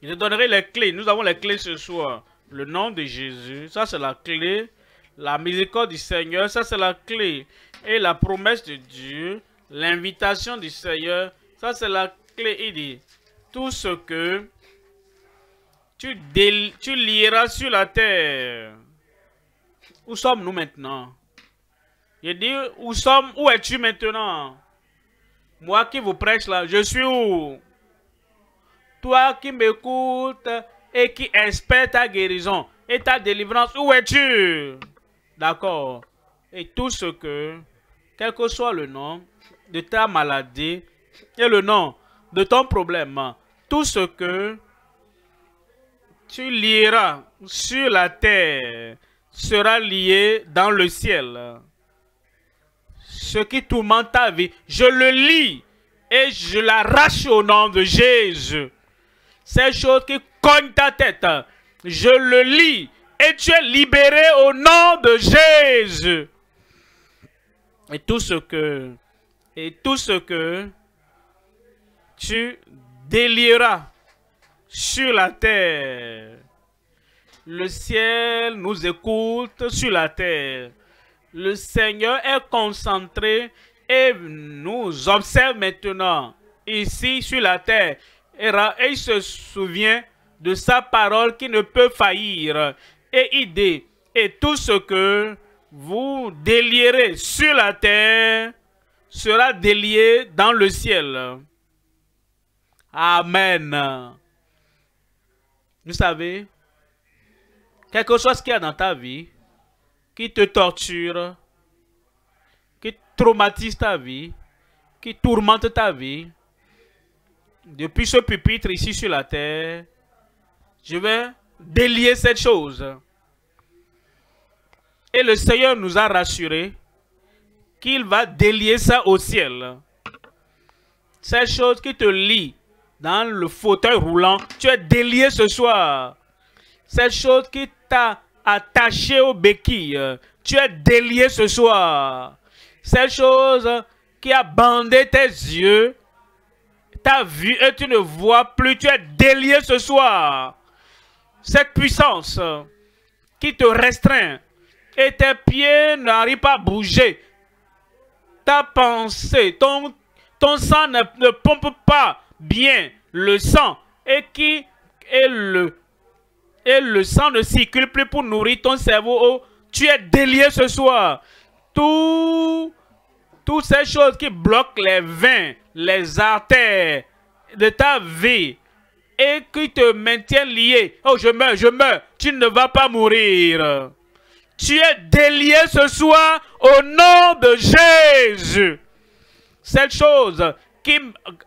les clés. Nous avons les clés ce soir. Le nom de Jésus, ça c'est la clé. La miséricorde du Seigneur, ça c'est la clé. Et la promesse de Dieu, l'invitation du Seigneur, ça c'est la clé. Il dit, tout ce que tu lieras sur la terre. Où sommes-nous maintenant? Il dit, où es-tu maintenant? Moi qui vous prêche là, je suis où? Toi qui m'écoutes et qui espère ta guérison et ta délivrance, où es-tu? D'accord. Et tout ce que, quel que soit le nom de ta maladie et le nom de ton problème, tout ce que tu lieras sur la terre sera lié dans le ciel. Ce qui tourmente ta vie, je le lis et je l'arrache au nom de Jésus. Ces choses qui cognent ta tête, je le lis et tu es libéré au nom de Jésus. Et tout ce que tu délieras sur la terre, le ciel nous écoute sur la terre. Le Seigneur est concentré et nous observe maintenant, ici sur la terre. Et il se souvient de sa parole qui ne peut faillir. Et tout ce que vous délierez sur la terre sera délié dans le ciel. Amen. Vous savez, quelque chose qu'il y a dans ta vie, qui te torture, qui traumatise ta vie, qui tourmente ta vie, depuis ce pupitre ici sur la terre, je vais délier cette chose. Et le Seigneur nous a rassurés qu'il va délier ça au ciel. Cette chose qui te lie dans le fauteuil roulant, tu es délié ce soir. Cette chose qui t'a attaché aux béquilles, tu es délié ce soir. Cette chose qui a bandé tes yeux, ta vue, et tu ne vois plus, tu es délié ce soir. Cette puissance qui te restreint et tes pieds n'arrivent pas à bouger. Ta pensée, ton sang ne pompe pas bien le sang et le sang ne circule plus pour nourrir ton cerveau. Oh, tu es délié ce soir. Toutes ces choses qui bloquent les veines, les artères de ta vie et qui te maintiennent lié. Oh, je meurs. Tu ne vas pas mourir. Tu es délié ce soir au nom de Jésus. Cette chose qui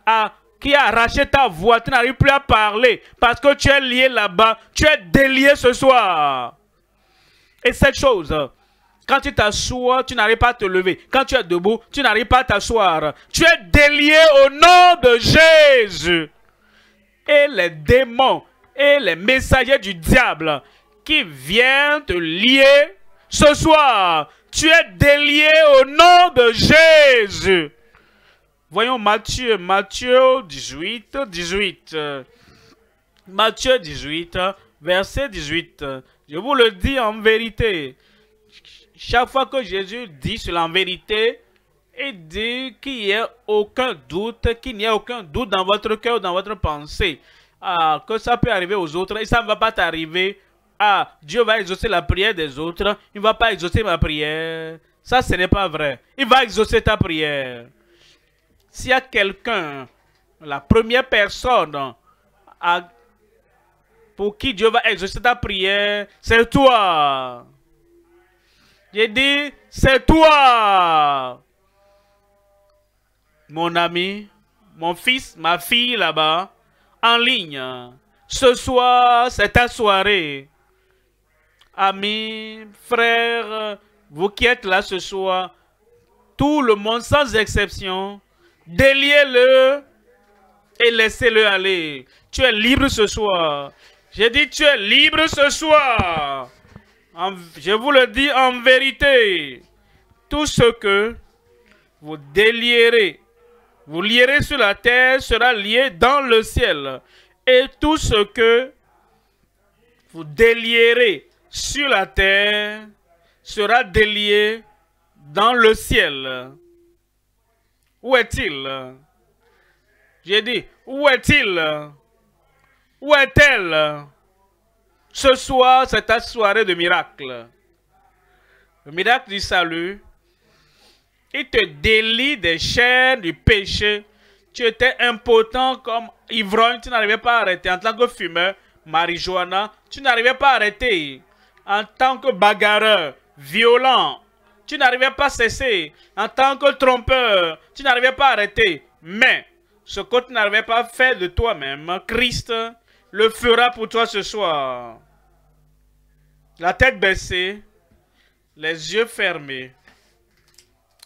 a arraché ta voix, tu n'arrives plus à parler parce que tu es lié là-bas, tu es délié ce soir. Et cette chose, quand tu t'assois, tu n'arrives pas à te lever. Quand tu es debout, tu n'arrives pas à t'asseoir. Tu es délié au nom de Jésus. Et les démons et les messagers du diable qui viennent te lier ce soir, tu es délié au nom de Jésus. Voyons Matthieu 18. Matthieu 18, verset 18. Je vous le dis en vérité. Chaque fois que Jésus dit cela en vérité, il dit qu'il n'y a aucun doute dans votre cœur, dans votre pensée. Ah, que ça peut arriver aux autres et ça ne va pas t'arriver. Ah, Dieu va exaucer la prière des autres. Il ne va pas exaucer ma prière. Ça, ce n'est pas vrai. Il va exaucer ta prière. S'il y a quelqu'un, la première personne pour qui Dieu va exaucer ta prière, c'est toi. J'ai dit, c'est toi. Mon ami, mon fils, ma fille là-bas, en ligne. Ce soir, c'est ta soirée. Amis, frères, vous qui êtes là ce soir, tout le monde sans exception, déliez-le et laissez-le aller. Tu es libre ce soir. J'ai dit, tu es libre ce soir. Je vous le dis en vérité. Tout ce que vous lierez sur la terre sera lié dans le ciel. Et tout ce que vous délierez sur la terre sera délié dans le ciel. Où est-il? J'ai dit, où est-il? Où est-elle? Ce soir, c'est ta soirée de miracle. Le miracle du salut. Il te délie des chaînes du péché. Tu étais impotent comme ivrogne, tu n'arrivais pas à arrêter. En tant que fumeur, marijuana, tu n'arrivais pas à arrêter. En tant que bagarreur, violent, tu n'arrivais pas à cesser. En tant que trompeur, tu n'arrivais pas à arrêter. Mais ce que tu n'arrivais pas à faire de toi-même, Christ le fera pour toi ce soir. La tête baissée, les yeux fermés.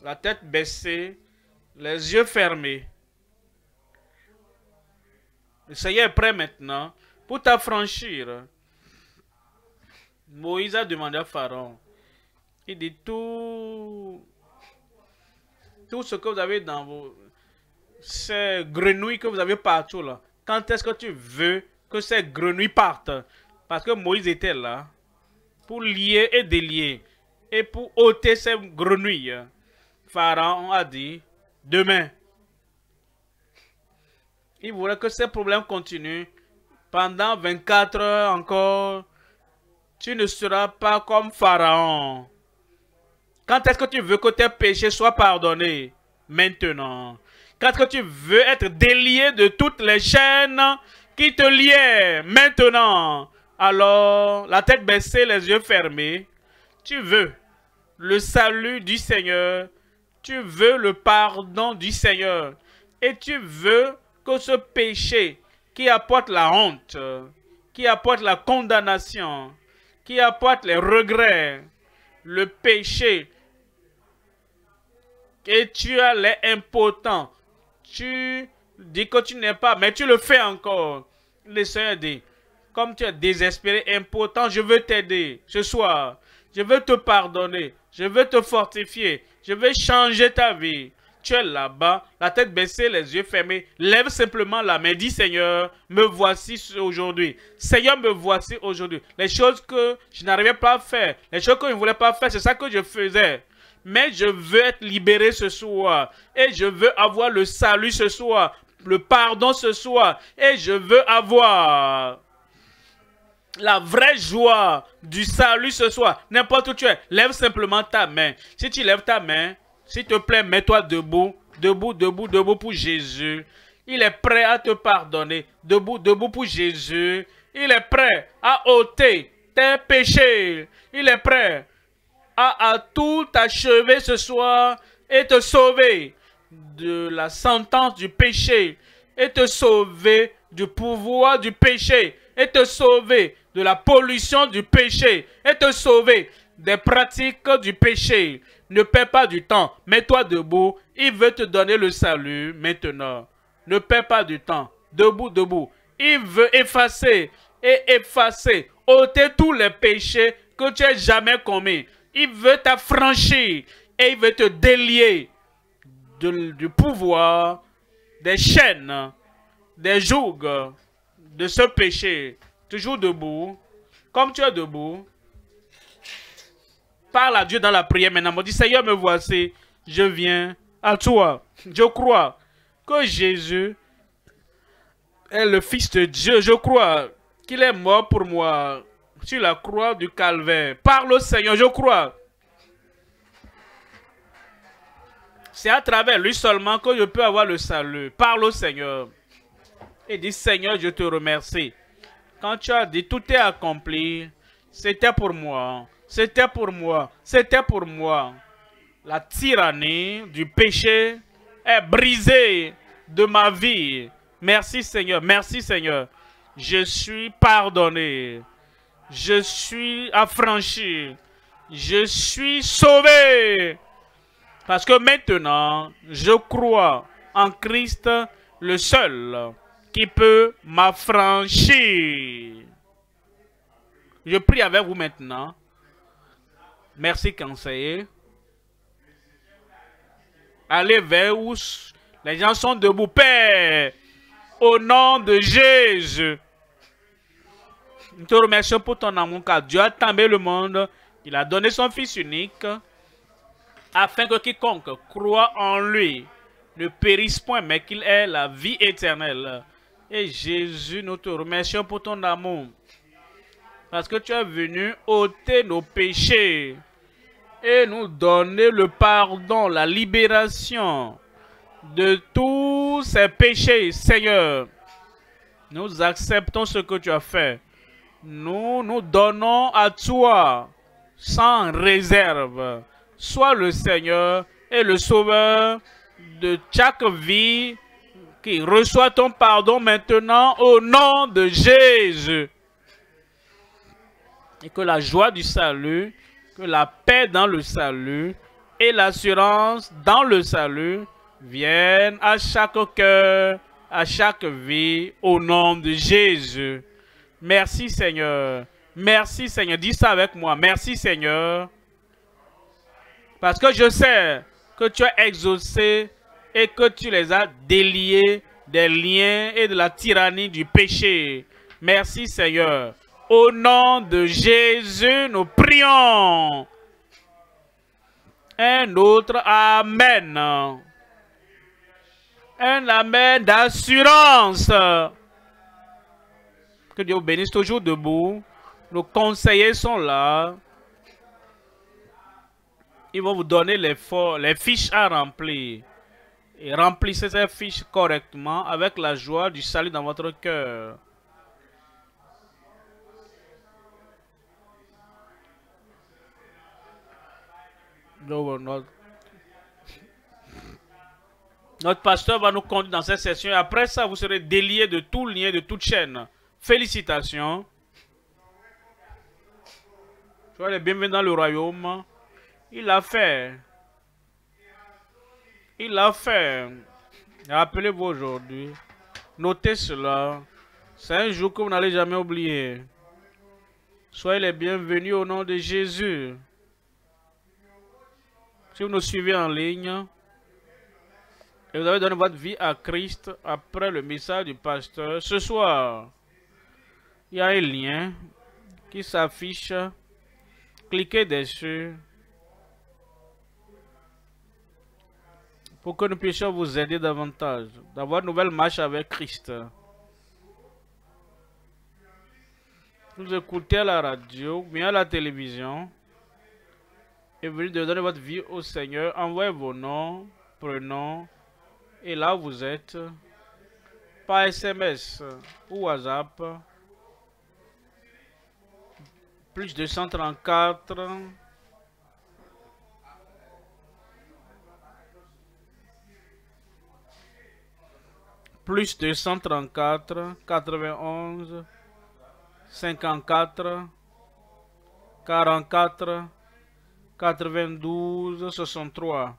La tête baissée, les yeux fermés. Le Seigneur est prêt maintenant pour t'affranchir. Moïse a demandé à Pharaon. Il dit tout ce que vous avez dans vos... ces grenouilles que vous avez partout là. Quand est-ce que tu veux que ces grenouilles partent? Parce que Moïse était là pour lier et délier et pour ôter ces grenouilles. Pharaon a dit, demain. Il voulait que ces problèmes continuent. Pendant 24 heures encore, tu ne seras pas comme Pharaon. Quand est-ce que tu veux que tes péchés soient pardonnés? Maintenant. Quand est-ce que tu veux être délié de toutes les chaînes qui te liaient? Maintenant. Alors, la tête baissée, les yeux fermés, tu veux le salut du Seigneur. Tu veux le pardon du Seigneur. Et tu veux que ce péché qui apporte la honte, qui apporte la condamnation, qui apporte les regrets, le péché, et tu as l'air impotent, tu dis que tu n'es pas, mais tu le fais encore. Le Seigneur dit, comme tu es désespéré, impotent, je veux t'aider ce soir. Je veux te pardonner, je veux te fortifier, je veux changer ta vie. Tu es là-bas, la tête baissée, les yeux fermés. Lève simplement la main. Dis, Seigneur, me voici aujourd'hui. Seigneur, me voici aujourd'hui. Les choses que je n'arrivais pas à faire, les choses que je ne voulais pas faire, c'est ça que je faisais. Mais je veux être libéré ce soir. Et je veux avoir le salut ce soir, le pardon ce soir. Et je veux avoir la vraie joie du salut ce soir. N'importe où tu es, lève simplement ta main. Si tu lèves ta main, s'il te plaît, mets-toi debout, debout, debout, debout pour Jésus. Il est prêt à te pardonner. Debout, debout pour Jésus. Il est prêt à ôter tes péchés. Il est prêt à tout achever ce soir et te sauver de la sentence du péché. Et te sauver du pouvoir du péché. Et te sauver de la pollution du péché. Et te sauver des pratiques du péché. Ne perds pas du temps. Mets-toi debout. Il veut te donner le salut maintenant. Ne perds pas du temps. Debout, debout. Il veut effacer et effacer. ôter tous les péchés que tu n'as jamais commis. Il veut t'affranchir. Et il veut te délier du pouvoir, des chaînes, des jougs, de ce péché. Toujours debout. Comme tu es debout. Parle à Dieu dans la prière maintenant. Me dit, Seigneur, me voici. Je viens à toi. Je crois que Jésus est le Fils de Dieu. Je crois qu'il est mort pour moi sur la croix du Calvaire. Parle au Seigneur. Je crois. C'est à travers lui seulement que je peux avoir le salut. Parle au Seigneur. Et dis, Seigneur, je te remercie. Quand tu as dit, tout est accompli. C'était pour moi. C'était pour moi, c'était pour moi. La tyrannie du péché est brisée de ma vie. Merci Seigneur, merci Seigneur. Je suis pardonné. Je suis affranchi. Je suis sauvé. Parce que maintenant, je crois en Christ, le seul qui peut m'affranchir. Je prie avec vous maintenant. Merci, conseiller. Allez vers où les gens sont debout. Père, au nom de Jésus, nous te remercions pour ton amour, car Dieu a aimé le monde. Il a donné son Fils unique, afin que quiconque croit en lui ne périsse point, mais qu'il ait la vie éternelle. Et Jésus, nous te remercions pour ton amour, parce que tu es venu ôter nos péchés et nous donner le pardon, la libération de tous ces péchés. Seigneur, nous acceptons ce que tu as fait. Nous nous donnons à toi sans réserve. Sois le Seigneur et le Sauveur de chaque vie qui reçoit ton pardon maintenant au nom de Jésus. Et que la joie du salut, que la paix dans le salut et l'assurance dans le salut viennent à chaque cœur, à chaque vie, au nom de Jésus. Merci Seigneur, merci Seigneur. Dis ça avec moi, merci Seigneur. Parce que je sais que tu as exaucé et que tu les as déliés des liens et de la tyrannie du péché. Merci Seigneur. Au nom de Jésus, nous prions. Un autre amen. Un amen d'assurance. Que Dieu vous bénisse, toujours debout. Nos conseillers sont là. Ils vont vous donner les fiches à remplir. Et remplissez ces fiches correctement avec la joie du salut dans votre cœur. Notre pasteur va nous conduire dans cette session et après ça, vous serez déliés de tout lien, de toute chaîne. Félicitations. Soyez les bienvenus dans le royaume. Il l'a fait. Il l'a fait. Rappelez-vous aujourd'hui. Notez cela. C'est un jour que vous n'allez jamais oublier. Soyez les bienvenus au nom de Jésus. Si vous nous suivez en ligne et vous avez donné votre vie à Christ après le message du pasteur, ce soir, il y a un lien qui s'affiche. Cliquez dessus pour que nous puissions vous aider davantage, d'avoir une nouvelle marche avec Christ. Vous écoutez à la radio, bien à la télévision. Et venez de donner votre vie au Seigneur. Envoyez vos noms, prénoms, et là où vous êtes, par SMS ou WhatsApp, plus 234 plus 234 91 54 44 92 63.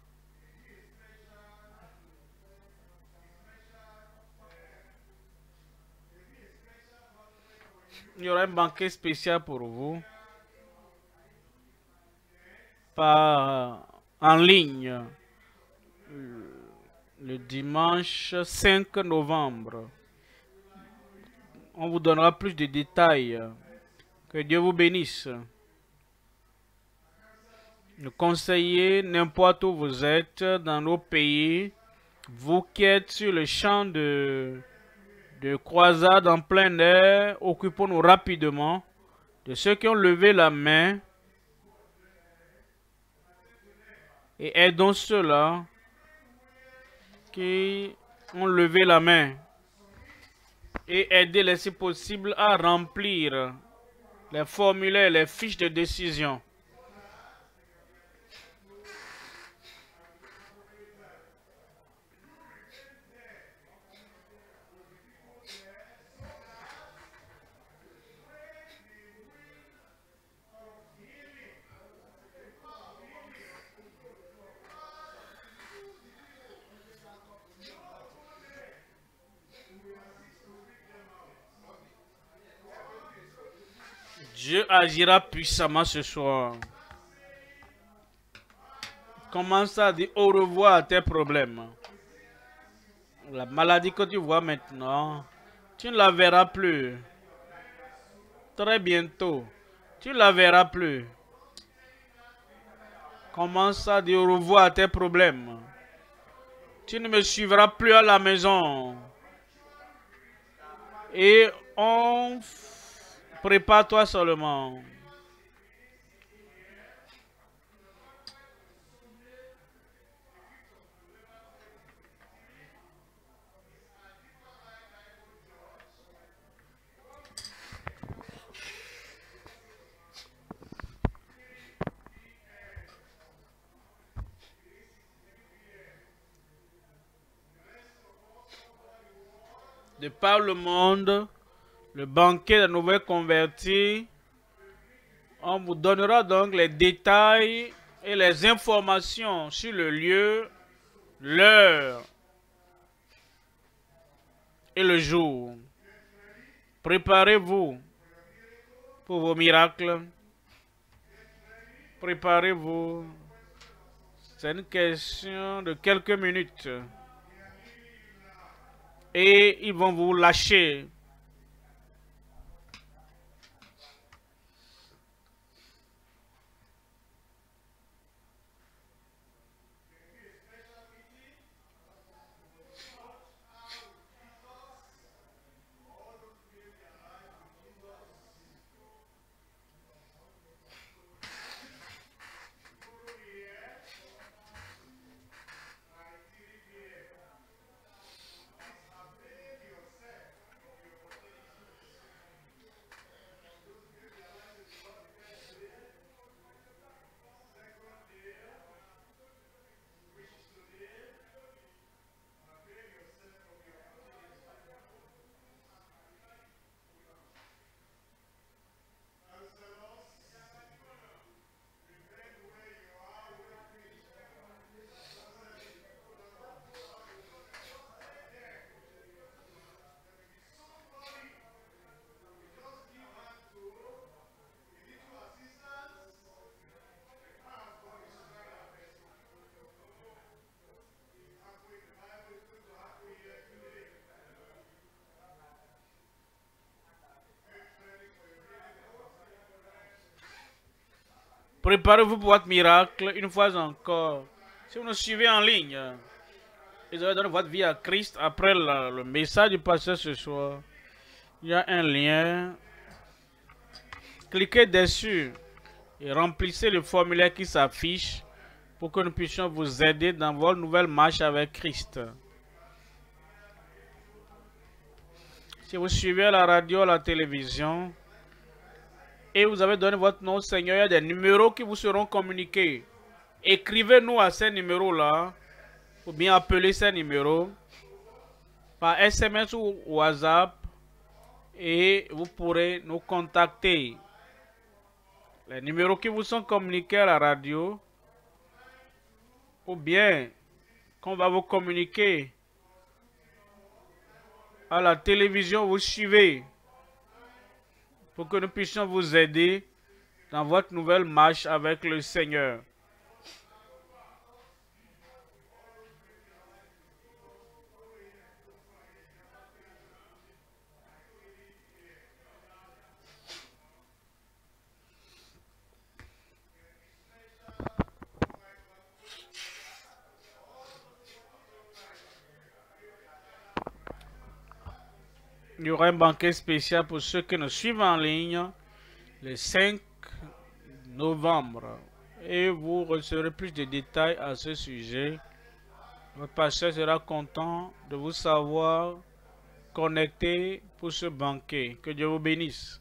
Il y aura un banquet spécial pour vous en ligne le dimanche 5 novembre. On vous donnera plus de détails. Que Dieu vous bénisse. Nous conseillers, n'importe où vous êtes dans nos pays, vous qui êtes sur le champ de croisade en plein air, occupons-nous rapidement de ceux qui ont levé la main et aidons ceux-là qui ont levé la main et aidez-les si possible à remplir les formulaires, les fiches de décision. Dieu agira puissamment ce soir. Commence à dire au revoir à tes problèmes. La maladie que tu vois maintenant, tu ne la verras plus. Très bientôt, tu ne la verras plus. Commence à dire au revoir à tes problèmes. Tu ne me suivras plus à la maison. Et prépare-toi seulement. De par le monde, le banquet de nouveaux convertis, on vous donnera donc les détails et les informations sur le lieu, l'heure et le jour. Préparez-vous pour vos miracles. Préparez-vous. C'est une question de quelques minutes. Et ils vont vous lâcher. Préparez-vous pour votre miracle une fois encore. Si vous nous suivez en ligne, vous allez donner votre vie à Christ après le message du pasteur ce soir. Il y a un lien. Cliquez dessus et remplissez le formulaire qui s'affiche pour que nous puissions vous aider dans votre nouvelle marche avec Christ. Si vous suivez la radio, la télévision, et vous avez donné votre nom au Seigneur, il y a des numéros qui vous seront communiqués. Écrivez-nous à ces numéros-là, ou bien appelez ces numéros, par SMS ou WhatsApp, et vous pourrez nous contacter. Les numéros qui vous sont communiqués à la radio, ou bien qu'on va vous communiquer à la télévision, vous suivez, pour que nous puissions vous aider dans votre nouvelle marche avec le Seigneur. Il y aura un banquet spécial pour ceux qui nous suivent en ligne le 5 novembre. Et vous recevrez plus de détails à ce sujet. Votre pasteur sera content de vous savoir connecté pour ce banquet. Que Dieu vous bénisse.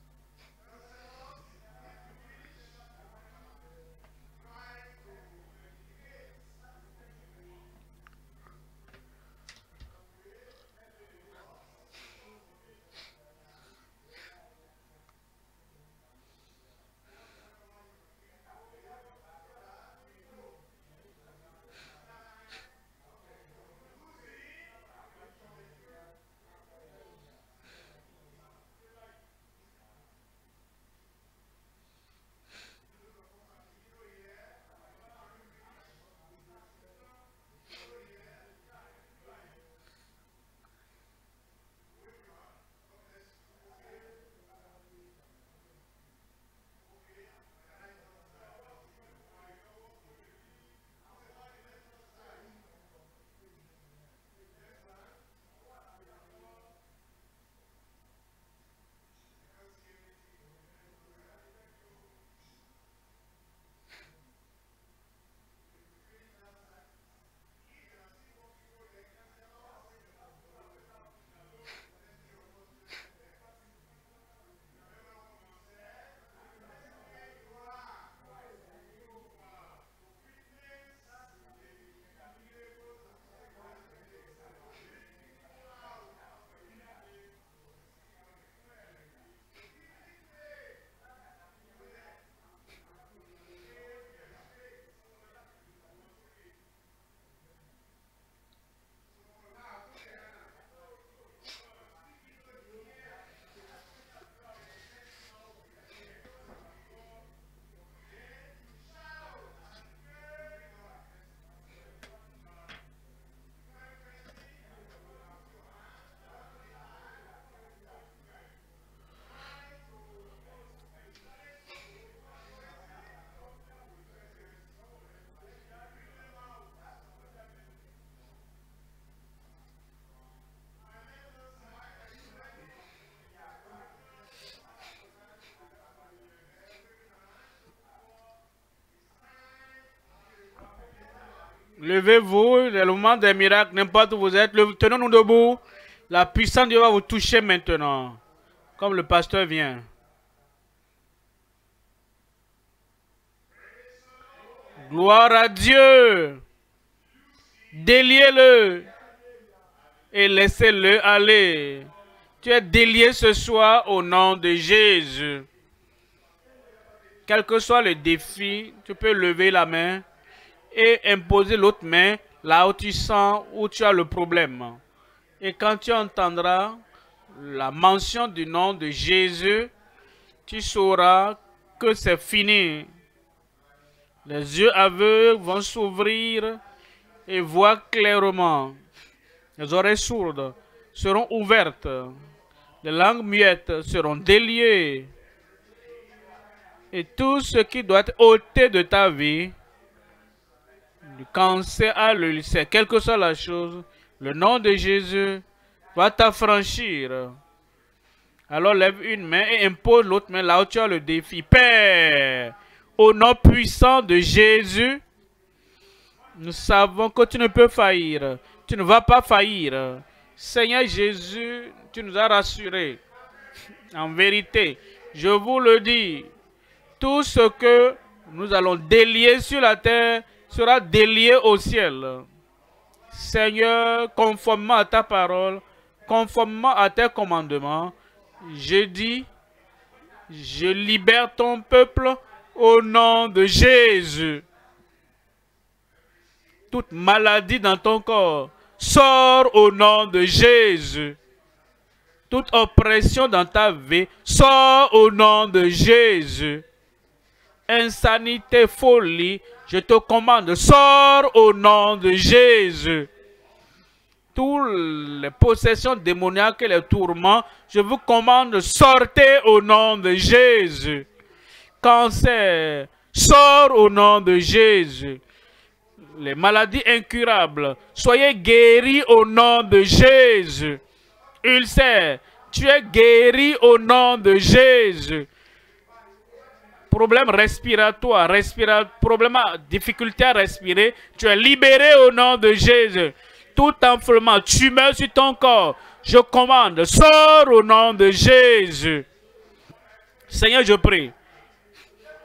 Levez-vous, le moment des miracles, n'importe où vous êtes, tenons-nous debout. La puissance de Dieu va vous toucher maintenant, comme le pasteur vient. Gloire à Dieu. Déliez-le et laissez-le aller. Tu es délié ce soir au nom de Jésus. Quel que soit le défi, tu peux lever la main et imposer l'autre main là où tu sens, où tu as le problème. Et quand tu entendras la mention du nom de Jésus, tu sauras que c'est fini. Les yeux aveugles vont s'ouvrir et voir clairement. Les oreilles sourdes seront ouvertes. Les langues muettes seront déliées. Et tout ce qui doit être ôté de ta vie, du cancer à l'ulcère, quelle que soit la chose, le nom de Jésus va t'affranchir. Alors lève une main et impose l'autre main là où tu as le défi. Père, au nom puissant de Jésus, nous savons que tu ne peux faillir. Tu ne vas pas faillir. Seigneur Jésus, tu nous as rassurés. En vérité, je vous le dis, tout ce que nous allons délier sur la terre sera délié au ciel. Seigneur, conformément à ta parole, conformément à tes commandements, je dis, je libère ton peuple au nom de Jésus. Toute maladie dans ton corps sort au nom de Jésus. Toute oppression dans ta vie sort au nom de Jésus. Insanité, folie, je te commande, sors au nom de Jésus. Toutes les possessions démoniaques et les tourments, je vous commande, sortez au nom de Jésus. Cancer, sors au nom de Jésus. Les maladies incurables, soyez guéris au nom de Jésus. Ulcère, tu es guéri au nom de Jésus. Problème respiratoire, problème à difficulté à respirer, tu es libéré au nom de Jésus. Tout enflement, tumeur sur ton corps, je commande, sors au nom de Jésus. Seigneur, je prie.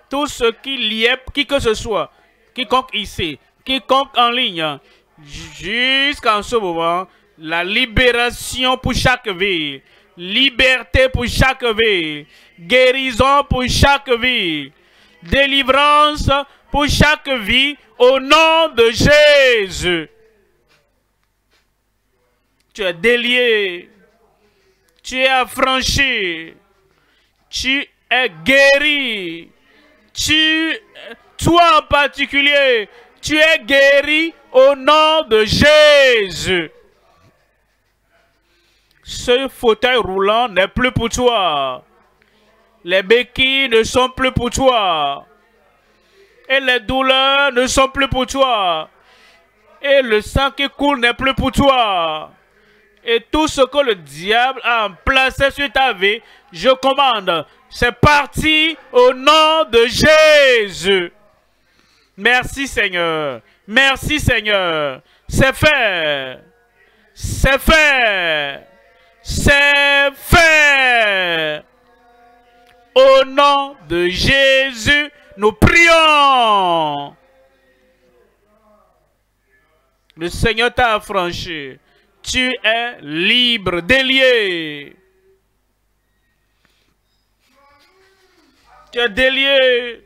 Tout ce qui liait, qui que ce soit, quiconque ici, quiconque en ligne, jusqu'en ce moment, la libération pour chaque vie. Liberté pour chaque vie, guérison pour chaque vie, délivrance pour chaque vie, au nom de Jésus. Tu es délié, tu es affranchi, tu es guéri, toi en particulier, tu es guéri au nom de Jésus. Ce fauteuil roulant n'est plus pour toi. Les béquilles ne sont plus pour toi. Et les douleurs ne sont plus pour toi. Et le sang qui coule n'est plus pour toi. Et tout ce que le diable a placé sur ta vie, je commande, c'est parti au nom de Jésus. Merci Seigneur. Merci Seigneur. C'est fait. C'est fait. C'est fait. Au nom de Jésus, nous prions. Le Seigneur t'a affranchi. Tu es libre, délié. Tu es délié.